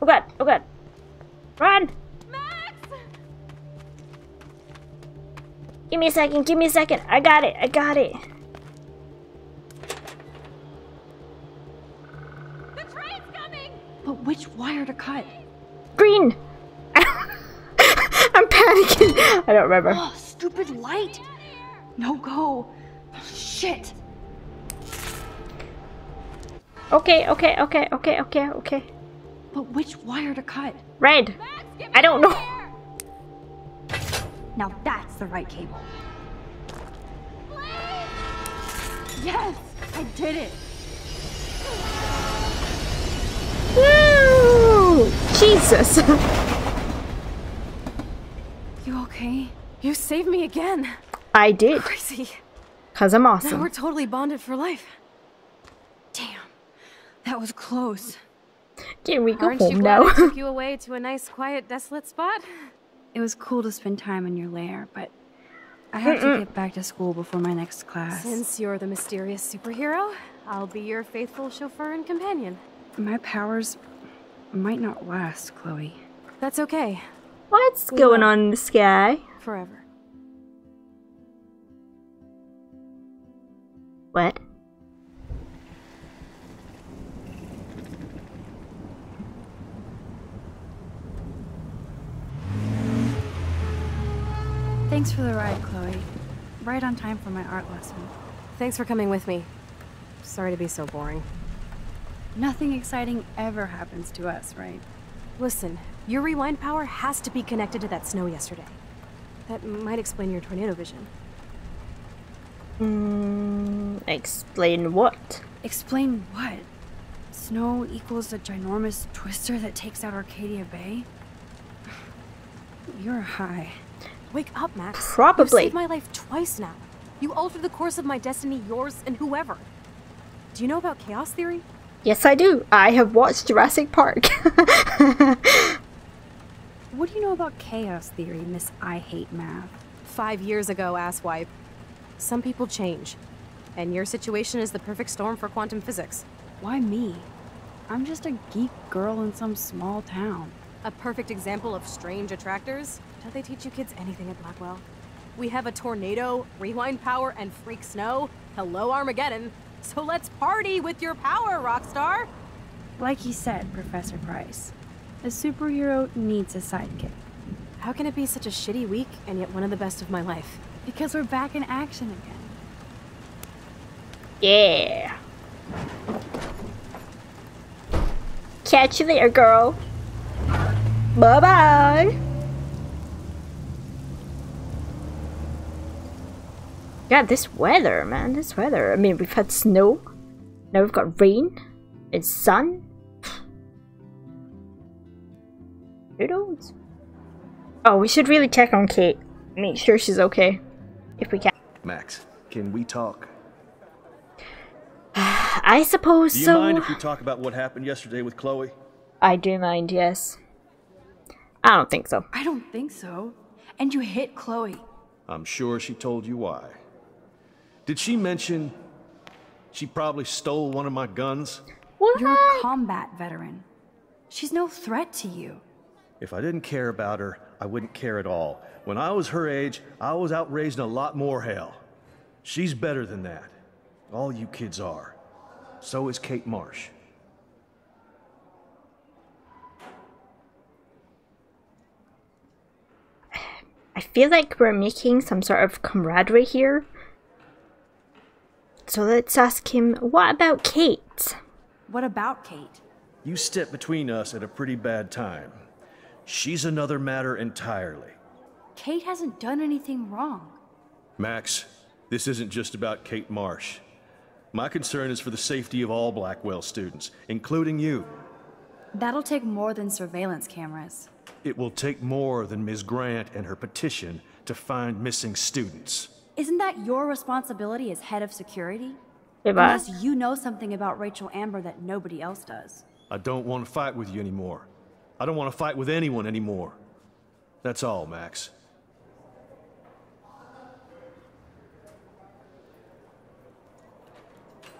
Oh God, oh God. Run! Max! Give me a second, give me a second. I got it, I got it. The train's coming! But which wire to cut? Green! I'm panicking. I don't remember. Oh, stupid light. No go. Oh, shit. Okay, okay, okay, okay, okay, okay. But which wire to cut? Red. Max, I don't know. Now that's the right cable. Please. Yes, I did it. Woo! Jesus. You okay? You saved me again. I did. Crazy. Cause I'm awesome. Now we're totally bonded for life. Damn. That was close. Can we go Aren't home you now? I took you away to a nice, quiet, desolate spot. It was cool to spend time in your lair, but I have Mm-mm. to get back to school before my next class. Since you're the mysterious superhero, I'll be your faithful chauffeur and companion. My powers might not last, Chloe. That's okay. What's we going on in the sky? Forever. What? Thanks for the ride, Chloe. Right on time for my art lesson. Thanks for coming with me. Sorry to be so boring. Nothing exciting ever happens to us, right? Listen, your rewind power has to be connected to that snow yesterday. That might explain your tornado vision. Mm, explain what? Explain what? Snow equals a ginormous twister that takes out Arcadia Bay? You're high. Wake up, Max. Probably. You've saved my life twice now. You altered the course of my destiny, yours, and whoever. Do you know about chaos theory? Yes, I do. I have watched Jurassic Park. What do you know about chaos theory, Miss I Hate Math? Five years ago, asswipe. Some people change. And your situation is the perfect storm for quantum physics. Why me? I'm just a geek girl in some small town. A perfect example of strange attractors? Don't they teach you kids anything at Blackwell? We have a tornado, rewind power, and freak snow. Hello, Armageddon. So let's party with your power, Rockstar! Like he said, Professor Price, a superhero needs a sidekick. How can it be such a shitty week and yet one of the best of my life? Because we're back in action again. Yeah. Catch you later, girl. Bye-bye. God, this weather, man, this weather. I mean, we've had snow, now we've got rain, it's sun. Who knows? Oh, we should really check on Kate. Make sure she's okay. If we can. Max, can we talk? I suppose so. Do you so. mind if we talk about what happened yesterday with Chloe? I do mind, yes. I don't think so. I don't think so. And you hit Chloe. I'm sure she told you why. Did she mention she probably stole one of my guns? What? You're a combat veteran. She's no threat to you. If I didn't care about her, I wouldn't care at all. When I was her age, I was out raising a lot more hell. She's better than that. All you kids are. So is Kate Marsh. I feel like we're making some sort of camaraderie here. So let's ask him, what about Kate? What about Kate? You stepped between us at a pretty bad time. She's another matter entirely. Kate hasn't done anything wrong. Max, this isn't just about Kate Marsh. My concern is for the safety of all Blackwell students, including you. That'll take more than surveillance cameras. It will take more than Miz Grant and her petition to find missing students. Isn't that your responsibility as head of security? Unless you know something about Rachel Amber that nobody else does. I don't want to fight with you anymore. I don't want to fight with anyone anymore. That's all, Max.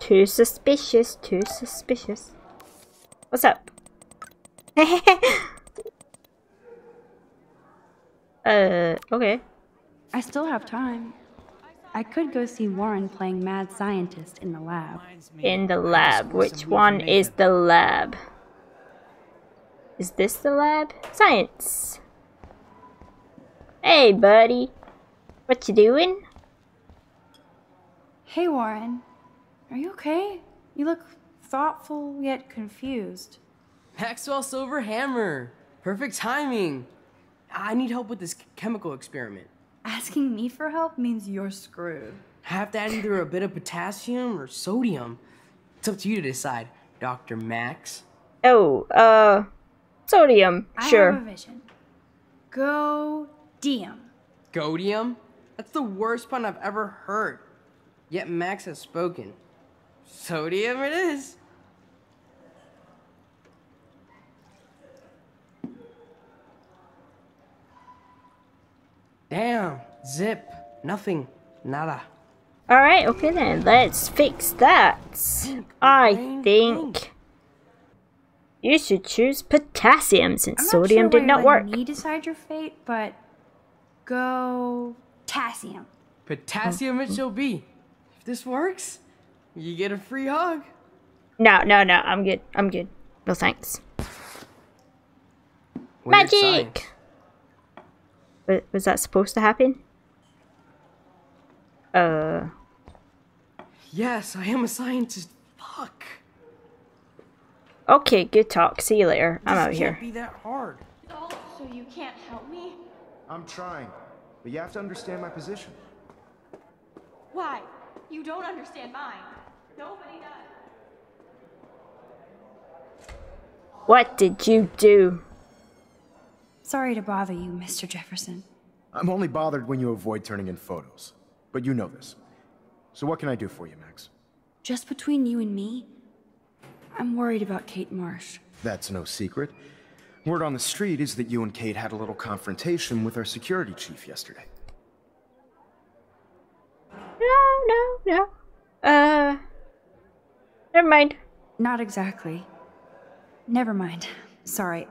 Too suspicious, too suspicious. What's up? Uh, okay. I still have time. I could go see Warren playing mad scientist in the lab. In the lab. Which one is the lab? Is this the lab? Science. Hey, buddy. What you doing? Hey, Warren. Are you okay? You look thoughtful yet confused. Maxwell Silver Hammer. Perfect timing. I need help with this chemical experiment. Asking me for help means you're screwed. I have to add either a bit of potassium or sodium. It's up to you to decide, Doctor Max. Oh, uh, sodium, I sure. I have a vision. Go-dium. Go-dium? That's the worst pun I've ever heard. Yet Max has spoken. Sodium it is. Damn, zip, nothing, nada. Alright, okay then, let's fix that. I think you should choose potassium since sodium did not work. I'm not sure where you decide your fate, but go potassium. Potassium it shall be. If this works, you get a free hug. No, no, no, I'm good, I'm good. No thanks. Magic! Was that supposed to happen? Uh. Yes, I am a scientist. Fuck. Okay, good talk. See you later. I'm out here. This can't be that hard. Oh, so you can't help me? I'm trying, but you have to understand my position. Why? You don't understand mine. Nobody does. What did you do? Sorry to bother you, Mister Jefferson. I'm only bothered when you avoid turning in photos. But you know this. So what can I do for you, Max? Just between you and me, I'm worried about Kate Marsh. That's no secret. Word on the street is that you and Kate had a little confrontation with our security chief yesterday. No, no, no. Uh, never mind. Not exactly. Never mind. Sorry.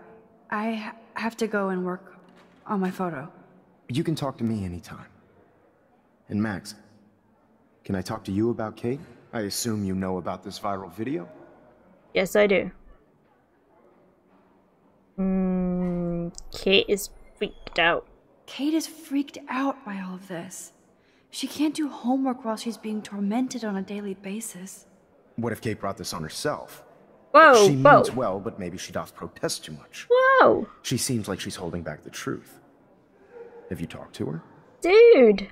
I... I have to go and work on my photo. You can talk to me anytime. And Max, can I talk to you about Kate? I assume you know about this viral video? Yes, I do. Mm, Kate is freaked out. Kate is freaked out by all of this. She can't do homework while she's being tormented on a daily basis. What if Kate brought this on herself? Whoa, she whoa. means well, but maybe she doth protest too much. Whoa! She seems like she's holding back the truth. Have you talked to her? Dude!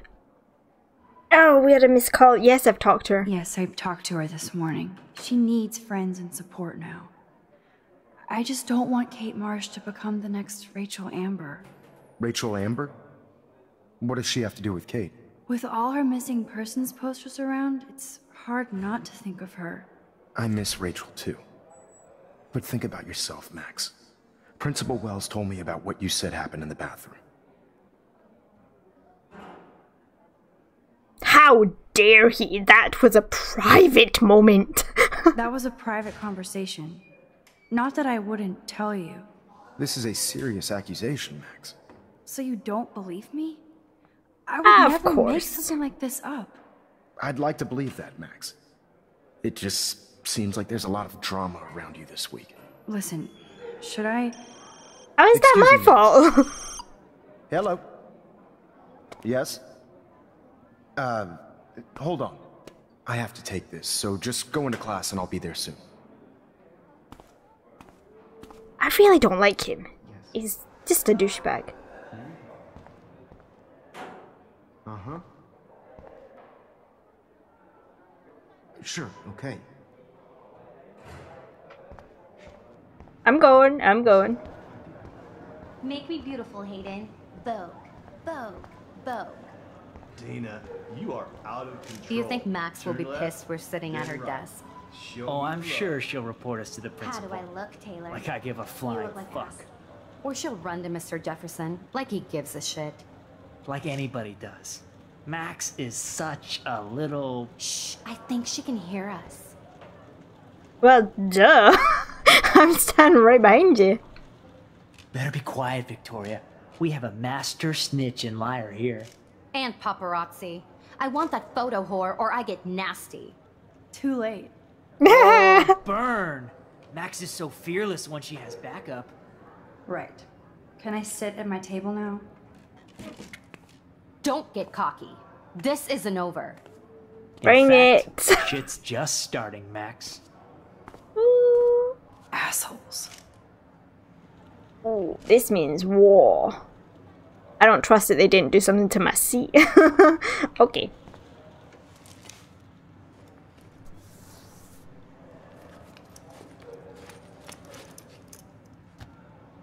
Oh, we had a missed call. Yes, I've talked to her. Yes, I've talked to her this morning. She needs friends and support now. I just don't want Kate Marsh to become the next Rachel Amber. Rachel Amber? What does she have to do with Kate? With all her missing persons posters around, it's hard not to think of her. I miss Rachel too. But think about yourself, Max. Principal Wells told me about what you said happened in the bathroom. How dare he? That was a private moment. That was a private conversation. Not that I wouldn't tell you. This is a serious accusation, Max. So you don't believe me? I would of never course. make something like this up. I'd like to believe that, Max. It just seems like there's a lot of drama around you this week. Listen, should I... Oh, is that my me. fault? Hello? Yes? Uh, hold on. I have to take this, so just go into class and I'll be there soon. I really don't like him. He's just a douchebag. Uh-huh. Sure, okay. I'm going, I'm going. Make me beautiful, Hayden. Vogue, Vogue, Vogue. Dana, you are out of control. Do you think Max Turn will be left, pissed we're sitting at her right. desk? Show oh, I'm sure love. she'll report us to the principal. How do I look, Taylor? Like I give a flying like fuck. Us. Or she'll run to Mister Jefferson, like he gives a shit. Like anybody does. Max is such a little... Shh, I think she can hear us. Well, duh. I'm standing right behind you. Better be quiet, Victoria. We have a master snitch and liar here. And paparazzi. I want that photo whore or I get nasty. Too late. Oh, burn! Max is so fearless when she has backup. Right. Can I sit at my table now? Don't get cocky. This isn't over. In Bring fact, it. Shit's just starting, Max. Ooh. Assholes. Oh, this means war. I don't trust that they didn't do something to my seat. Okay.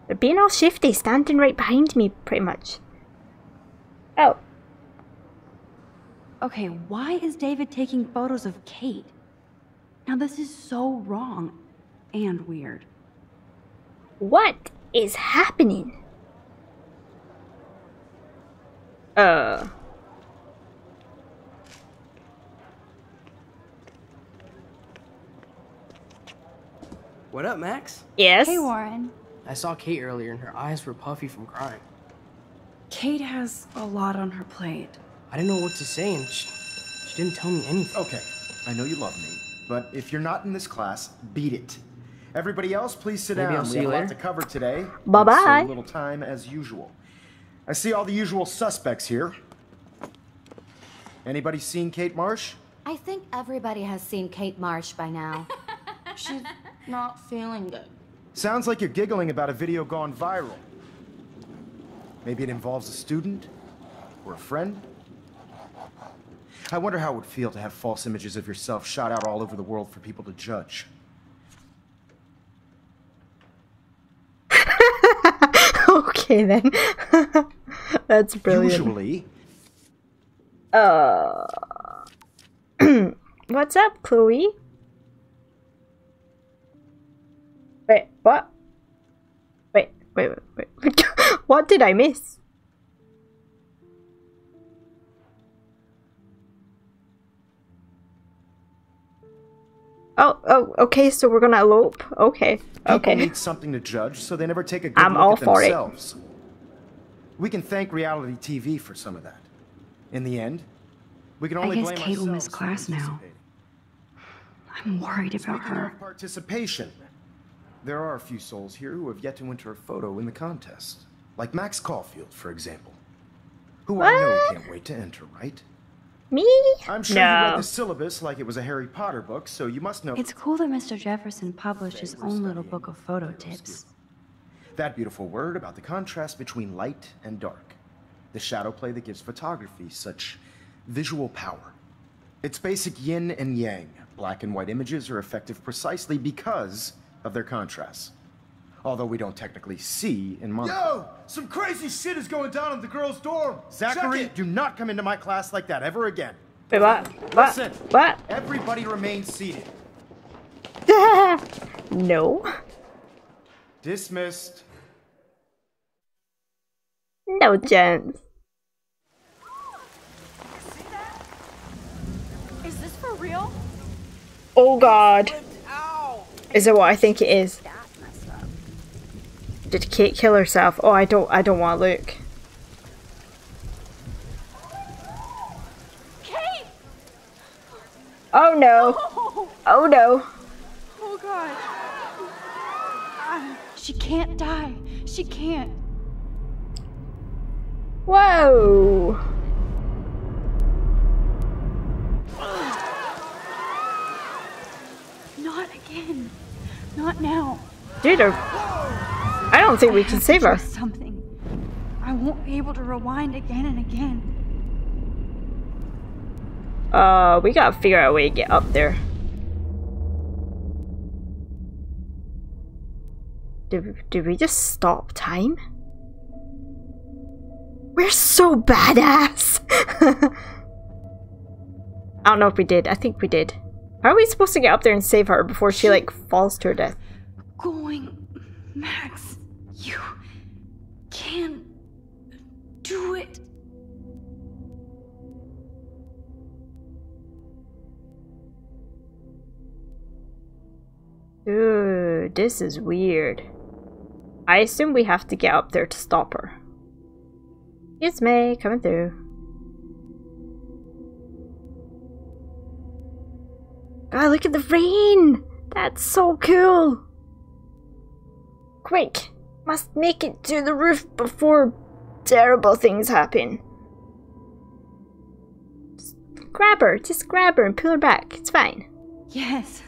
They're being all shifty, standing right behind me, pretty much. Oh. Okay, why is David taking photos of Kate? Now this is so wrong and weird. What is happening? Uh. What up, Max? Yes? Hey, Warren. I saw Kate earlier and her eyes were puffy from crying. Kate has a lot on her plate. I didn't know what to say and she, she didn't tell me anything. Okay, I know you love me, but if you're not in this class, beat it. Everybody else, please sit Maybe down. I'll see we have a lot to cover today. Bye-bye. So little time as usual. I see all the usual suspects here. Anybody seen Kate Marsh? I think everybody has seen Kate Marsh by now. She's not feeling good. Sounds like you're giggling about a video gone viral. Maybe it involves a student or a friend. I wonder how it would feel to have false images of yourself shot out all over the world for people to judge. Okay then. That's brilliant. Usually. Uh. What's up, Chloe? Wait, what? Wait, wait, wait, wait. What did I miss? Oh, oh, okay. So we're gonna elope. Okay, okay. People need something to judge, so they never take a good I'm look all at for themselves. It. We can thank reality T V for some of that. In the end, we can only blame ourselves. I guess Kate will miss class now. I'm worried about Speaking her. Participation. There are a few souls here who have yet to enter a photo in the contest, like Max Caulfield, for example, who what? I know can't wait to enter. Right? Me? I'm sure no. you read the syllabus like it was a Harry Potter book, so you must know. It's cool that Mister Jefferson published his own little book of photo tips. That beautiful word about the contrast between light and dark. The shadow play that gives photography such visual power. It's basic yin and yang. Black and white images are effective precisely because of their contrasts. Although we don't technically see in Monaco. Yo! Some crazy shit is going down in the girls' dorm! Zachary, do not come into my class like that ever again. Wait, what? What? Listen, what? Everybody remain seated. No. Dismissed. No chance. See that? Is this for real? Oh God. Is it what I think it is? Did Kate kill herself? Oh, I don't, I don't want to look. Kate! Oh no. no! Oh no! Oh God! She can't die. She can't. Whoa! Not again. Not now. Dude. I don't think we can save her. Something. I won't be able to rewind again and again. Uh, we gotta figure out a way to get up there. Did, did we just stop time? We're so badass! I don't know if we did. I think we did. How are we supposed to get up there and save her before she, she like, falls to her death? Going... Max... You can do it. Ooh, this is weird. I assume we have to get up there to stop her. It's May coming through. God, look at the rain. That's so cool. Quick. Must make it to the roof before terrible things happen. Just grab her, just grab her and pull her back. It's fine. Yes.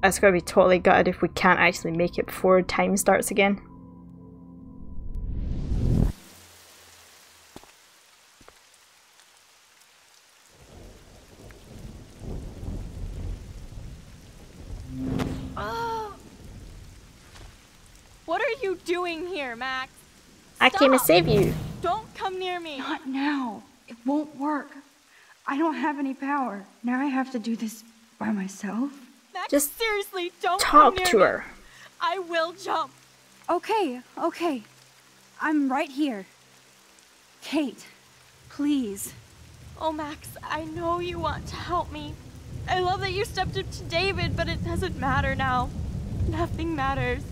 That's gonna be totally gutted if we can't actually make it before time starts again. Max. Stop. I came to save you. Don't come near me. Not now. It won't work. I don't have any power. Now I have to do this by myself. Max, just seriously, don't talk come near to me. her. I will jump. Okay, okay. I'm right here. Kate, please. Oh, Max, I know you want to help me. I love that you stepped up to David, but it doesn't matter now. Nothing matters.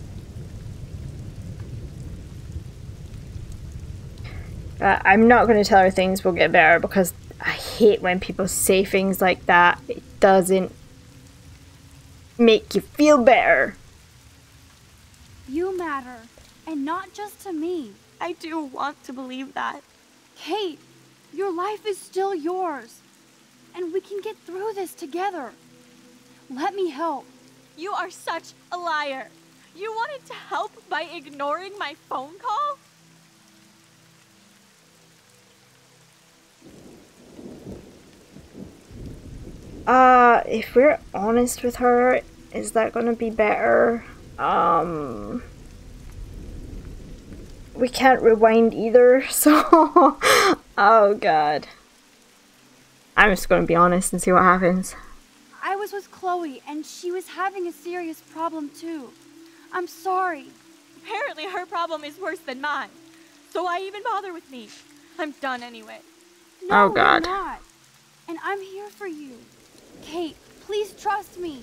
Uh, I'm not going to tell her things will get better because I hate when people say things like that. It doesn't make you feel better. You matter, and not just to me. I do want to believe that. Kate, your life is still yours, and we can get through this together. Let me help. You are such a liar. You wanted to help by ignoring my phone call? Uh, if we're honest with her, is that gonna be better? Um... We can't rewind either, so... Oh God. I'm just gonna be honest and see what happens. I was with Chloe, and she was having a serious problem too. I'm sorry. Apparently her problem is worse than mine. So why even bother with me? I'm done anyway. No, oh God. You're not. And I'm here for you. Kate, please trust me.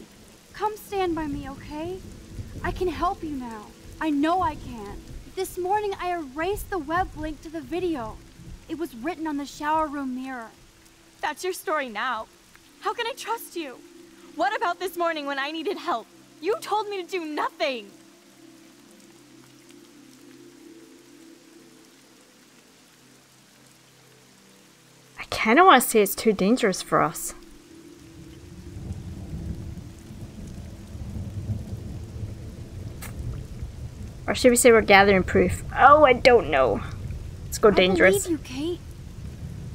Come stand by me, okay? I can help you now. I know I can. This morning I erased the web link to the video. It was written on the shower room mirror. That's your story now. How can I trust you? What about this morning when I needed help? You told me to do nothing. I kind of want to say it's too dangerous for us. Or should we say we're gathering proof? Oh, I don't know. Let's go dangerous. I believe you, Kate.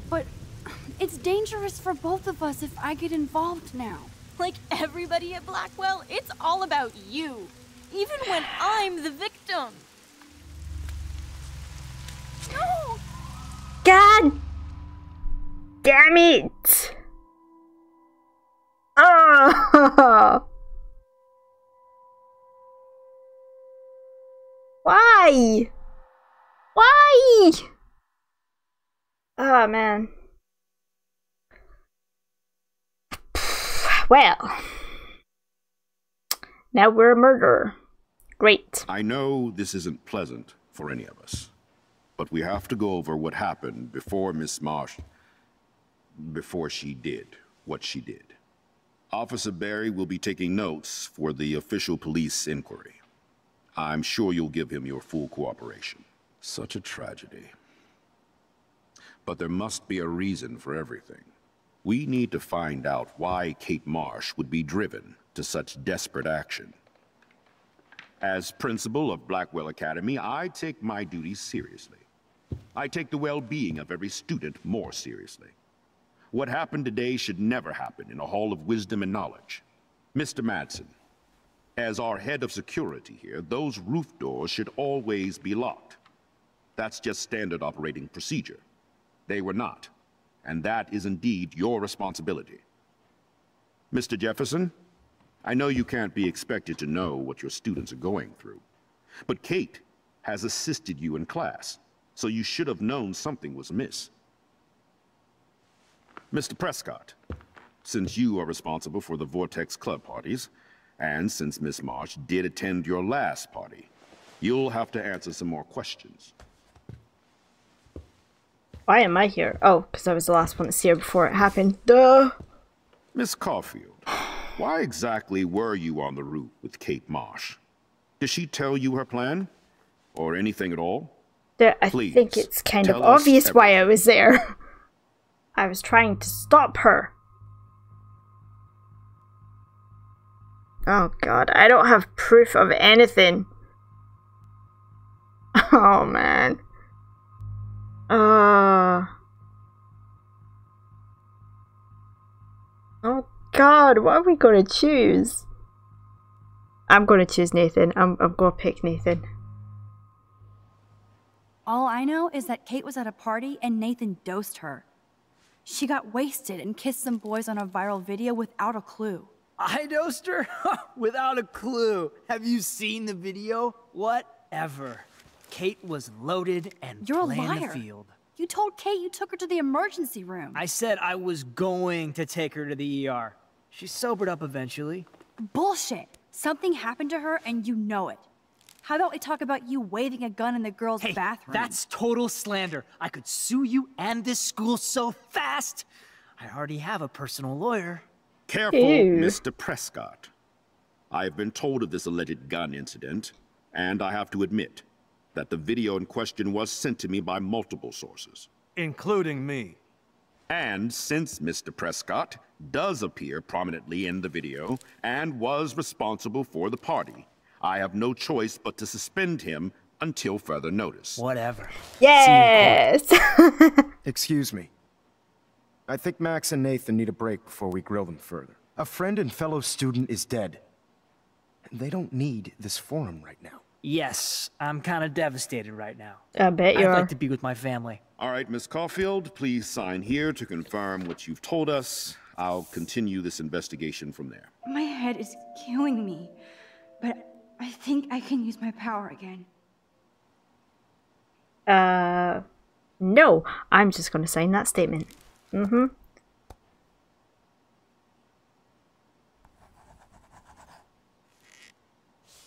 But it's dangerous for both of us if I get involved now. Like everybody at Blackwell, it's all about you. Even when I'm the victim. No! God damn it! Oh! Why? Why? Oh man. Well, now we're a murderer. Great. I know this isn't pleasant for any of us, but we have to go over what happened before Miss Marsh, before she did what she did. Officer Barry will be taking notes for the official police inquiry. I'm sure you'll give him your full cooperation. Such a tragedy. But there must be a reason for everything. We need to find out why Kate Marsh would be driven to such desperate action. As principal of Blackwell Academy, I take my duties seriously. I take the well-being of every student more seriously. What happened today should never happen in a hall of wisdom and knowledge. Mister Madsen, as our head of security here, those roof doors should always be locked. That's just standard operating procedure. They were not. And that is indeed your responsibility. Mister Jefferson, I know you can't be expected to know what your students are going through, but Kate has assisted you in class, so you should have known something was amiss. Mister Prescott, since you are responsible for the Vortex Club parties, and since Miss Marsh did attend your last party, you'll have to answer some more questions. Why am I here? Oh, because I was the last one to see her before it happened. Duh! Miss Caulfield, why exactly were you on the roof with Kate Marsh? Did she tell you her plan? Or anything at all? There, I Please, think it's kind of obvious why I was there. I was trying to stop her. Oh god, I don't have proof of anything. Oh man. Uh. Oh god, what are we gonna choose? I'm gonna choose Nathan. I'm, I'm gonna pick Nathan. All I know is that Kate was at a party and Nathan dosed her. She got wasted and kissed some boys on a viral video without a clue. I dosed her? Without a clue. Have you seen the video? Whatever. Kate was loaded and You're playing a liar. the field. You told Kate you took her to the emergency room. I said I was going to take her to the E R. She sobered up eventually. Bullshit. Something happened to her and you know it. How about we talk about you waving a gun in the girls' hey, bathroom? That's total slander. I could sue you and this school so fast. I already have a personal lawyer. Careful, Ew. Mister Prescott. I have been told of this alleged gun incident, and I have to admit that the video in question was sent to me by multiple sources. Including me. And since Mister Prescott does appear prominently in the video and was responsible for the party, I have no choice but to suspend him until further notice. Whatever. Yes! Excuse me. I think Max and Nathan need a break before we grill them further. A friend and fellow student is dead. And they don't need this forum right now. Yes, I'm kind of devastated right now. I bet you I'd are. I'd like to be with my family. All right, Miss Caulfield, please sign here to confirm what you've told us. I'll continue this investigation from there. My head is killing me, but I think I can use my power again. Uh, no, I'm just going to sign that statement. Mm-hmm.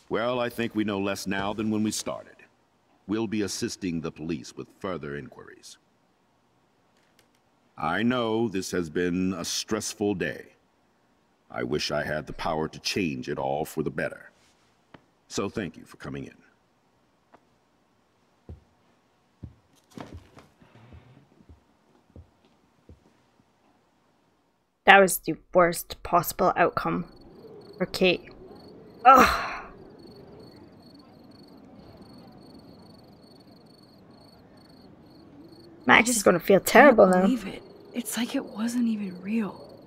Well, I think we know less now than when we started. We'll be assisting the police with further inquiries. I know this has been a stressful day. I wish I had the power to change it all for the better. So thank you for coming in. That was the worst possible outcome for Kate. Ugh! Max is gonna feel terrible now. I can't believe it. It's like it wasn't even real.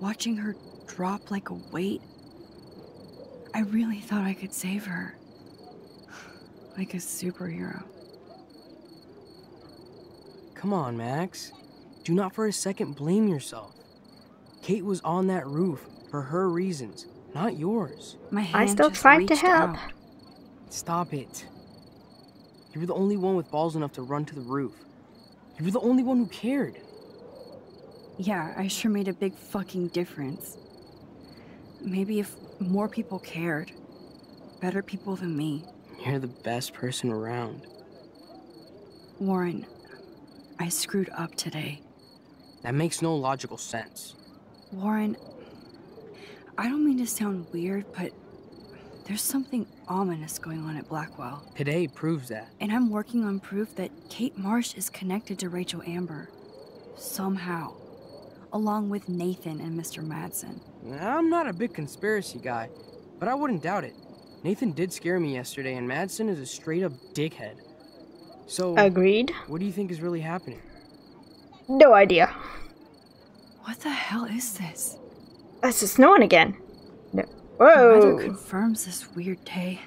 Watching her drop like a weight. I really thought I could save her. Like a superhero. Come on, Max. Do not for a second blame yourself. Kate was on that roof for her reasons, not yours. My hand I still just tried to help. Out. Stop it. You were the only one with balls enough to run to the roof. You were the only one who cared. Yeah, I sure made a big fucking difference. Maybe if more people cared. Better people than me. You're the best person around. Warren, I screwed up today. That makes no logical sense. Warren, I don't mean to sound weird, but there's something ominous going on at Blackwell. Today proves that. And I'm working on proof that Kate Marsh is connected to Rachel Amber. Somehow. Along with Nathan and Mister Madsen. I'm not a big conspiracy guy, but I wouldn't doubt it. Nathan did scare me yesterday, and Madsen is a straight-up dickhead. So, agreed. What do you think is really happening? No idea. What the hell is this? It's just snowing again. No. Whoa. The weather confirms this weird day.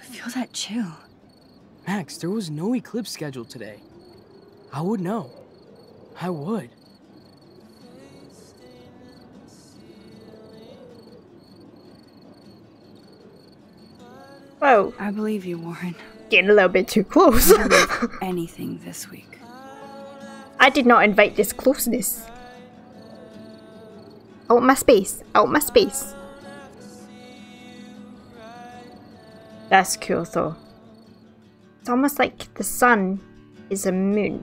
Feel that chill. Max, there was no eclipse scheduled today. I would know. I would. Whoa. I believe you, Warren. Getting a little bit too close. Anything this week. I did not invite this closeness. Out my space. Out my space. That's cool though. It's almost like the sun is a moon.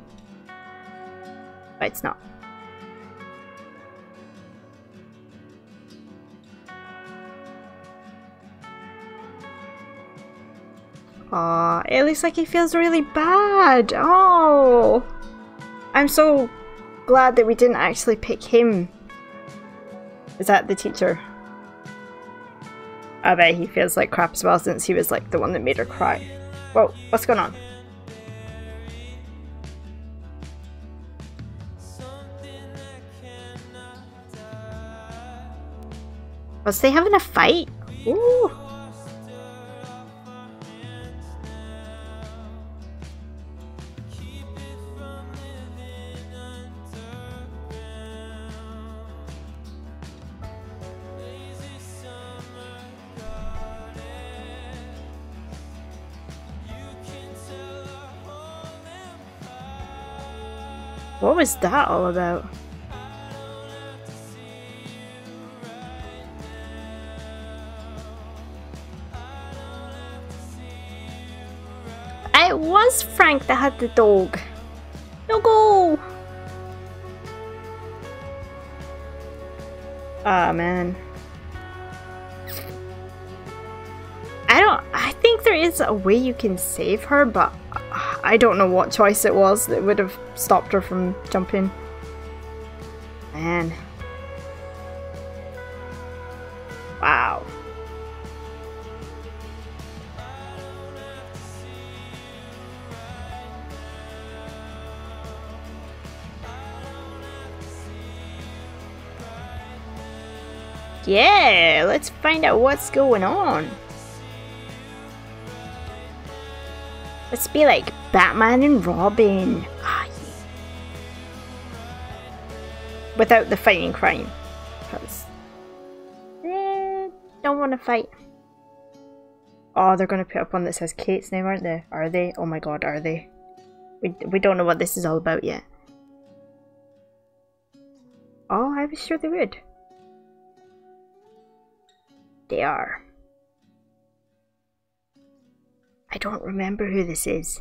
But it's not. Aw, oh, it looks like he feels really bad. Oh, I'm so glad that we didn't actually pick him. Is that the teacher? I bet he feels like crap as well since he was like the one that made her cry. Whoa, what's going on? Was they having a fight? Ooh. What was that all about? It was Frank that had the dog. No go! Ah, man. I don't. I think there is a way you can save her, but I don't know what choice it was that would have stopped her from jumping. Man. Wow. Yeah, let's find out what's going on. Let's be like Batman and Robin. Ah, yeah. Without the fighting crime. Because eh, don't want to fight. Oh, they're going to put up one that says Kate's name, aren't they? Are they? Oh my god, are they? We, we don't know what this is all about yet. Oh, I was sure they would. They are. I don't remember who this is.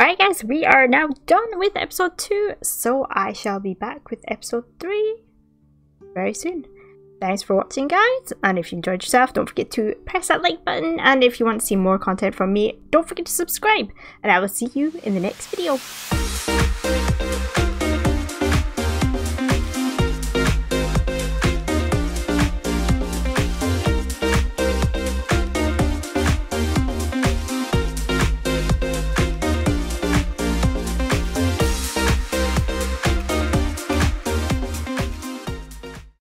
Alright guys, we are now done with episode two, so I shall be back with episode three very soon. Thanks for watching guys, and if you enjoyed yourself, don't forget to press that like button, and if you want to see more content from me, don't forget to subscribe, and I will see you in the next video.